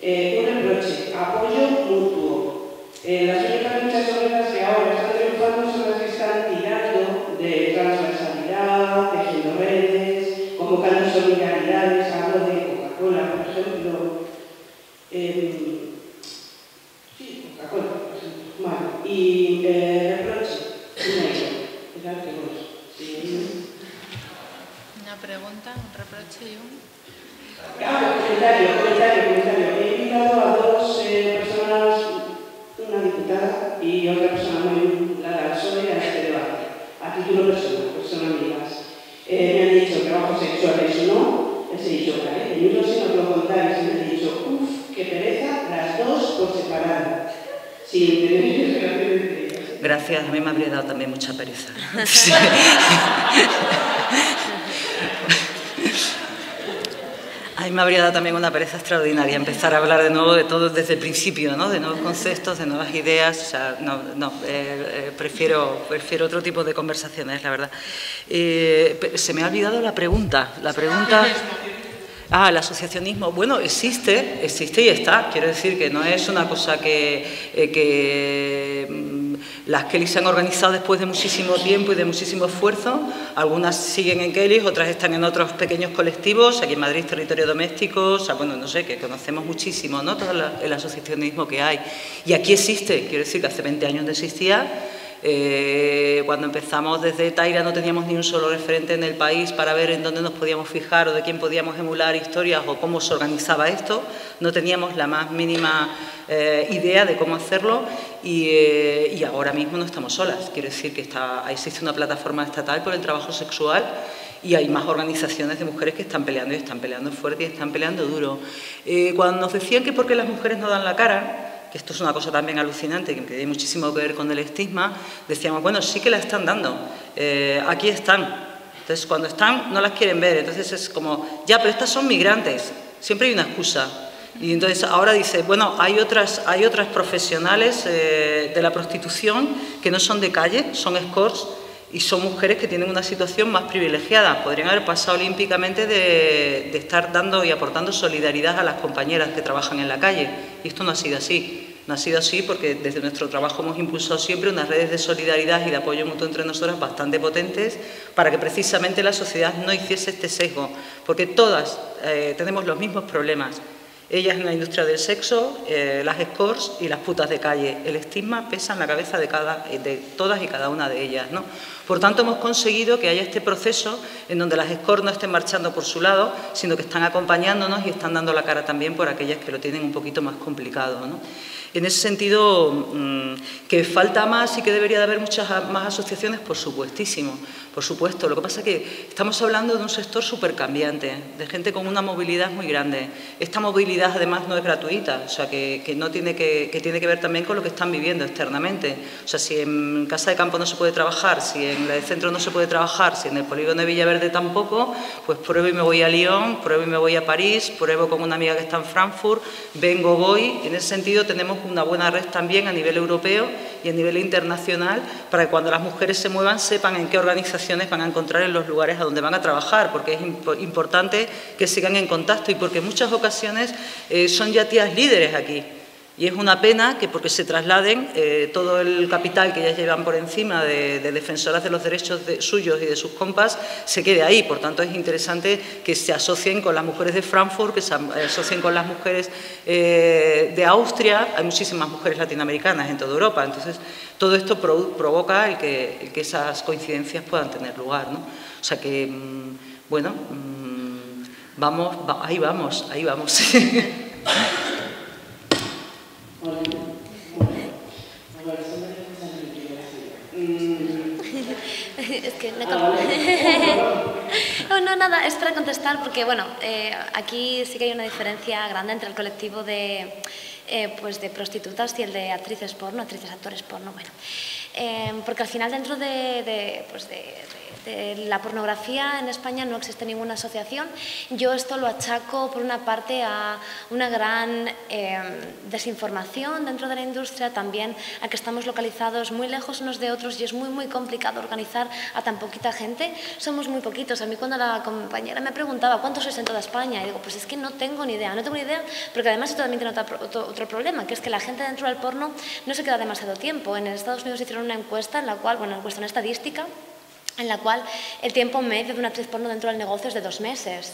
Eh, un reproche, apoyo mutuo. Eh, las únicas luchas obreras que ahora están triunfando son las que están tirando de transversalidad, tejiendo redes, convocando solidaridades, hablo de Coca-Cola, por ejemplo. Eh, sí, Coca-Cola, por ejemplo. Vale. Y eh, reproche, una idea, es la que vos. Una pregunta, un reproche y un... Ah, comentario, comentario, comentario. He invitado a dos eh, personas, una diputada y otra persona muy vinculada al P S O E, a este debate, a título personal, porque son amigas. Eh, me han dicho trabajos sexuales o no, les he dicho, vale, y uno si nos lo contáis, me han dicho, uff, qué pereza, las dos por separado. Sí, tenéis relaciones entre ellas. Gracias, a mí me habría dado también mucha pereza. Sí. A mí me habría dado también una pereza extraordinaria empezar a hablar de nuevo de todo desde el principio, ¿no? De nuevos conceptos, de nuevas ideas, o sea, no, no, eh, eh, prefiero, prefiero otro tipo de conversaciones, la verdad. Eh, se me ha olvidado la pregunta, la pregunta... Ah, el asociacionismo, bueno, existe, existe y está, quiero decir que no es una cosa que... Eh, que las Kellys se han organizado después de muchísimo tiempo y de muchísimo esfuerzo. Algunas siguen en Kellys, otras están en otros pequeños colectivos, aquí en Madrid, Territorio Doméstico, o sea, bueno, no sé, que conocemos muchísimo, ¿no? Todo el asociacionismo que hay. Y aquí existe, quiero decir que hace veinte años no existía. Eh, cuando empezamos desde Hetaira no teníamos ni un solo referente en el país para ver en dónde nos podíamos fijar o de quién podíamos emular historias o cómo se organizaba esto, no teníamos la más mínima eh, idea de cómo hacerlo, y, eh, y ahora mismo no estamos solas, quiero decir que está, existe una plataforma estatal por el trabajo sexual y hay más organizaciones de mujeres que están peleando y están peleando fuerte y están peleando duro. Eh, cuando nos decían que por qué las mujeres no dan la cara, que esto es una cosa también alucinante, que tiene muchísimo que ver con el estigma, decíamos, bueno, sí que la están dando, eh, aquí están. Entonces, cuando están, no las quieren ver. Entonces, es como, ya, pero estas son migrantes. Siempre hay una excusa. Y entonces, ahora dice, bueno, hay otras, hay otras profesionales eh, de la prostitución que no son de calle, son escorts, y son mujeres que tienen una situación más privilegiada. Podrían haber pasado olímpicamente de, de estar dando y aportando solidaridad a las compañeras que trabajan en la calle. Y esto no ha sido así. No ha sido así porque desde nuestro trabajo hemos impulsado siempre unas redes de solidaridad y de apoyo mutuo entre nosotras bastante potentes para que precisamente la sociedad no hiciese este sesgo. Porque todas eh, tenemos los mismos problemas. Ellas en la industria del sexo, eh, las escorts y las putas de calle. El estigma pesa en la cabeza de, cada, de todas y cada una de ellas, ¿no? Por tanto, hemos conseguido que haya este proceso en donde las escorts no estén marchando por su lado, sino que están acompañándonos y están dando la cara también por aquellas que lo tienen un poquito más complicado, ¿no? En ese sentido, mmm, que falta más y que debería de haber muchas más asociaciones, por supuestísimo, por supuesto. Lo que pasa es que estamos hablando de un sector súper cambiante, de gente con una movilidad muy grande. Esta movilidad, además, no es gratuita, o sea, que, que, no tiene, que, que tiene que ver también con lo que están viviendo externamente. O sea, si en Casa de Campo no se puede trabajar, si en el centro no se puede trabajar, si en el polígono de Villaverde tampoco, pues pruebo y me voy a Lyon, pruebo y me voy a París, pruebo con una amiga que está en Frankfurt, vengo, voy. En ese sentido, tenemos una buena red también a nivel europeo y a nivel internacional para que cuando las mujeres se muevan sepan en qué organizaciones van a encontrar en los lugares a donde van a trabajar, porque es importante que sigan en contacto y porque en muchas ocasiones eh, son ya tías líderes aquí. Y es una pena que porque se trasladen eh, todo el capital que ellas llevan por encima de, de defensoras de los derechos de, suyos y de sus compas se quede ahí. Por tanto, es interesante que se asocien con las mujeres de Frankfurt, que se asocien con las mujeres eh, de Austria. Hay muchísimas mujeres latinoamericanas en toda Europa. Entonces, todo esto pro, provoca el que, el que esas coincidencias puedan tener lugar, ¿no? O sea que, mmm, bueno, mmm, vamos, va, ahí vamos, ahí vamos. Es que no, no, no, nada, es para contestar porque, bueno, eh, aquí sí que hay una diferencia grande entre el colectivo de, eh, pues de prostitutas y el de actrices porno, actrices, actores porno, bueno. Eh, porque al final dentro de, de, pues de, de, de la pornografía en España no existe ninguna asociación. Yo esto lo achaco por una parte a una gran eh, desinformación dentro de la industria, también a que estamos localizados muy lejos unos de otros y es muy muy complicado organizar a tan poquita gente. Somos muy poquitos. A mí cuando la compañera me preguntaba ¿cuántos sois en toda España? Y digo, pues es que no tengo ni idea, no tengo ni idea, porque además esto también tiene otro, otro, otro problema, que es que la gente dentro del porno no se queda demasiado tiempo. En Estados Unidos hicieron una encuesta en la cual, bueno, una cuestión estadística, en la cual el tiempo medio de una actriz porno dentro del negocio es de dos meses.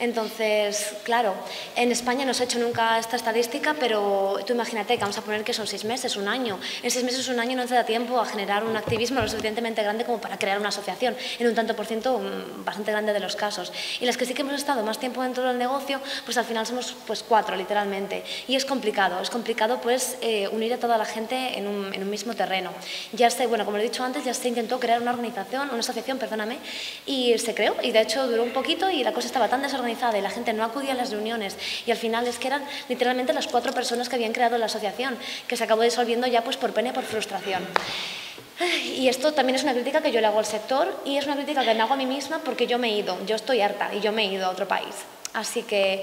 Entonces, claro, en España no se ha hecho nunca esta estadística, pero tú imagínate que vamos a poner que son seis meses, un año. En seis meses, un año no te da tiempo a generar un activismo lo suficientemente grande como para crear una asociación, en un tanto por ciento bastante grande de los casos. Y las que sí que hemos estado más tiempo dentro del negocio, pues al final somos pues cuatro, literalmente. Y es complicado, es complicado pues eh, unir a toda la gente en un, en un mismo terreno. Ya sé, bueno, como lo he dicho antes, ya se intentó crear una organización, una asociación, perdóname, y se creó, y de hecho duró un poquito y la cosa estaba tan desorganizada y la gente no acudía a las reuniones y al final es que eran literalmente las cuatro personas que habían creado la asociación, que se acabó disolviendo ya pues por pena y por frustración. Y esto también es una crítica que yo le hago al sector y es una crítica que me hago a mí misma porque yo me he ido, yo estoy harta y yo me he ido a otro país. Así que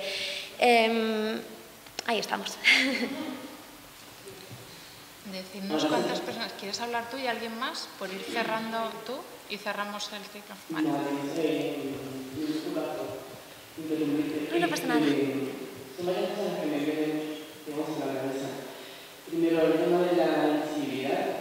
eh, ahí estamos. Decirnos cuántas personas. ¿Quieres hablar tú y alguien más? Por ir cerrando tú y cerramos el ciclo. Vale. No, no pasa nada. Son varias cosas que me vienen a la cabeza. Primero, el tema de la visibilidad.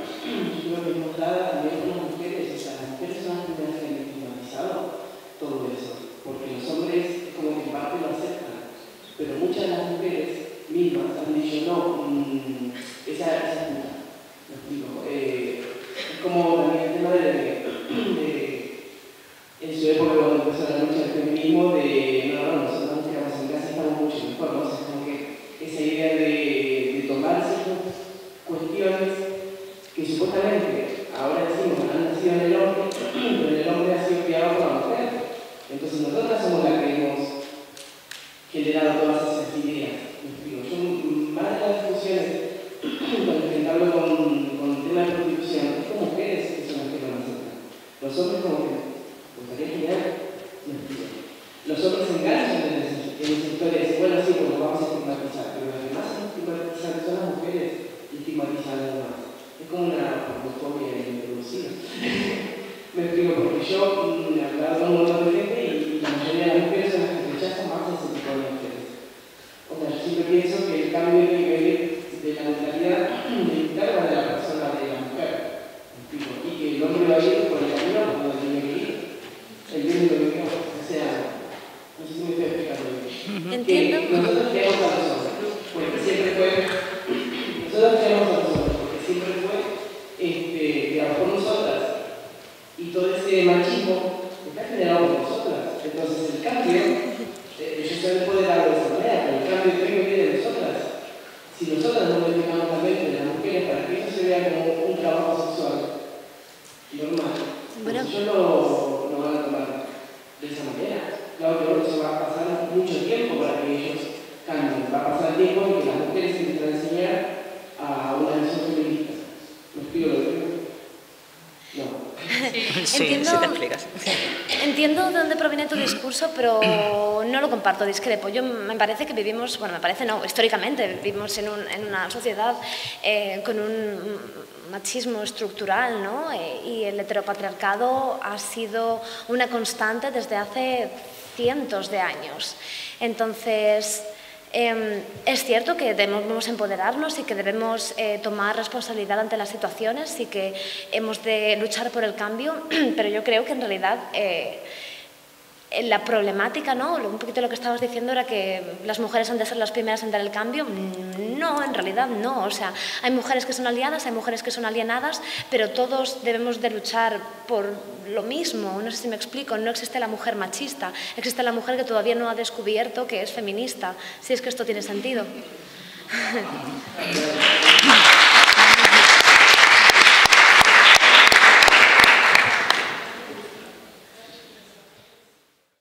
Lo que mostraba también con las mujeres, o sea, las mujeres son las que se han estigmatizado todo eso, porque los hombres, como que en parte lo aceptan, pero muchas de las mujeres mismas han dicho no, mmm, esa es una. Lo explico. Eh, es como también el tema de, de en su época, cuando empezó la lucha del feminismo, de no, no, nosotros que vamos en casa estamos mucho mejor, ¿no? O sea, como que esa idea de, de tomarse cuestiones que supuestamente ahora decimos han nacido en el hombre, pero el hombre ha sido criado por la mujer. Entonces, nosotras somos las que hemos generado todas esas ideas. Yo, más de las discusiones, cuando me hablo con, con el tema de prostitución, es que mujeres que son las que lo aceptan. Los hombres, como que. Los hombres se enganchan en esa historia y dicen, bueno, sí, pues lo vamos a estigmatizar, pero las demás estigmatizadas son las mujeres y estigmatizadas las demás. Es como una homofobia introducida. Me explico, porque yo he hablado con un montón de gente y la mayoría de las mujeres son las que rechazan más ese tipo de mujeres. fue, nosotros tenemos nosotros, porque siempre fue, este, digamos, por nosotras, y todo ese machismo está generado por nosotras. Entonces el cambio, eh, yo soy el poder de la asamblea, pero el cambio que hoy viene de nosotras. Si nosotras no modificamos la mente de las mujeres para que eso se vea como un trabajo sexual normal, bueno, yo no lo van a tomar de esa manera. Claro que ahora eso va a pasar mucho tiempo para que ellos cambien. Va a pasar tiempo en que las mujeres se empiezan a enseñar a una visión feminista. ¿Los pido lo que no? Sí, entiendo, sí te explicas. Entiendo de dónde proviene tu discurso, pero no lo comparto, discrepo. Yo me parece que vivimos, bueno, me parece no, históricamente vivimos en, un, en una sociedad eh, con un machismo estructural, ¿no? Eh, y el heteropatriarcado ha sido una constante desde hace cientos de años. Entonces, eh, es cierto que debemos empoderarnos y que debemos eh, tomar responsabilidad ante las situaciones y que hemos de luchar por el cambio, pero yo creo que en realidad eh, la problemática, ¿no? Un poquito lo que estabas diciendo era que las mujeres han de ser las primeras en dar el cambio. No, en realidad no. O sea, hay mujeres que son aliadas, hay mujeres que son alienadas, pero todos debemos de luchar por lo mismo. No sé si me explico. No existe la mujer machista. Existe la mujer que todavía no ha descubierto que es feminista. Si es que esto tiene sentido.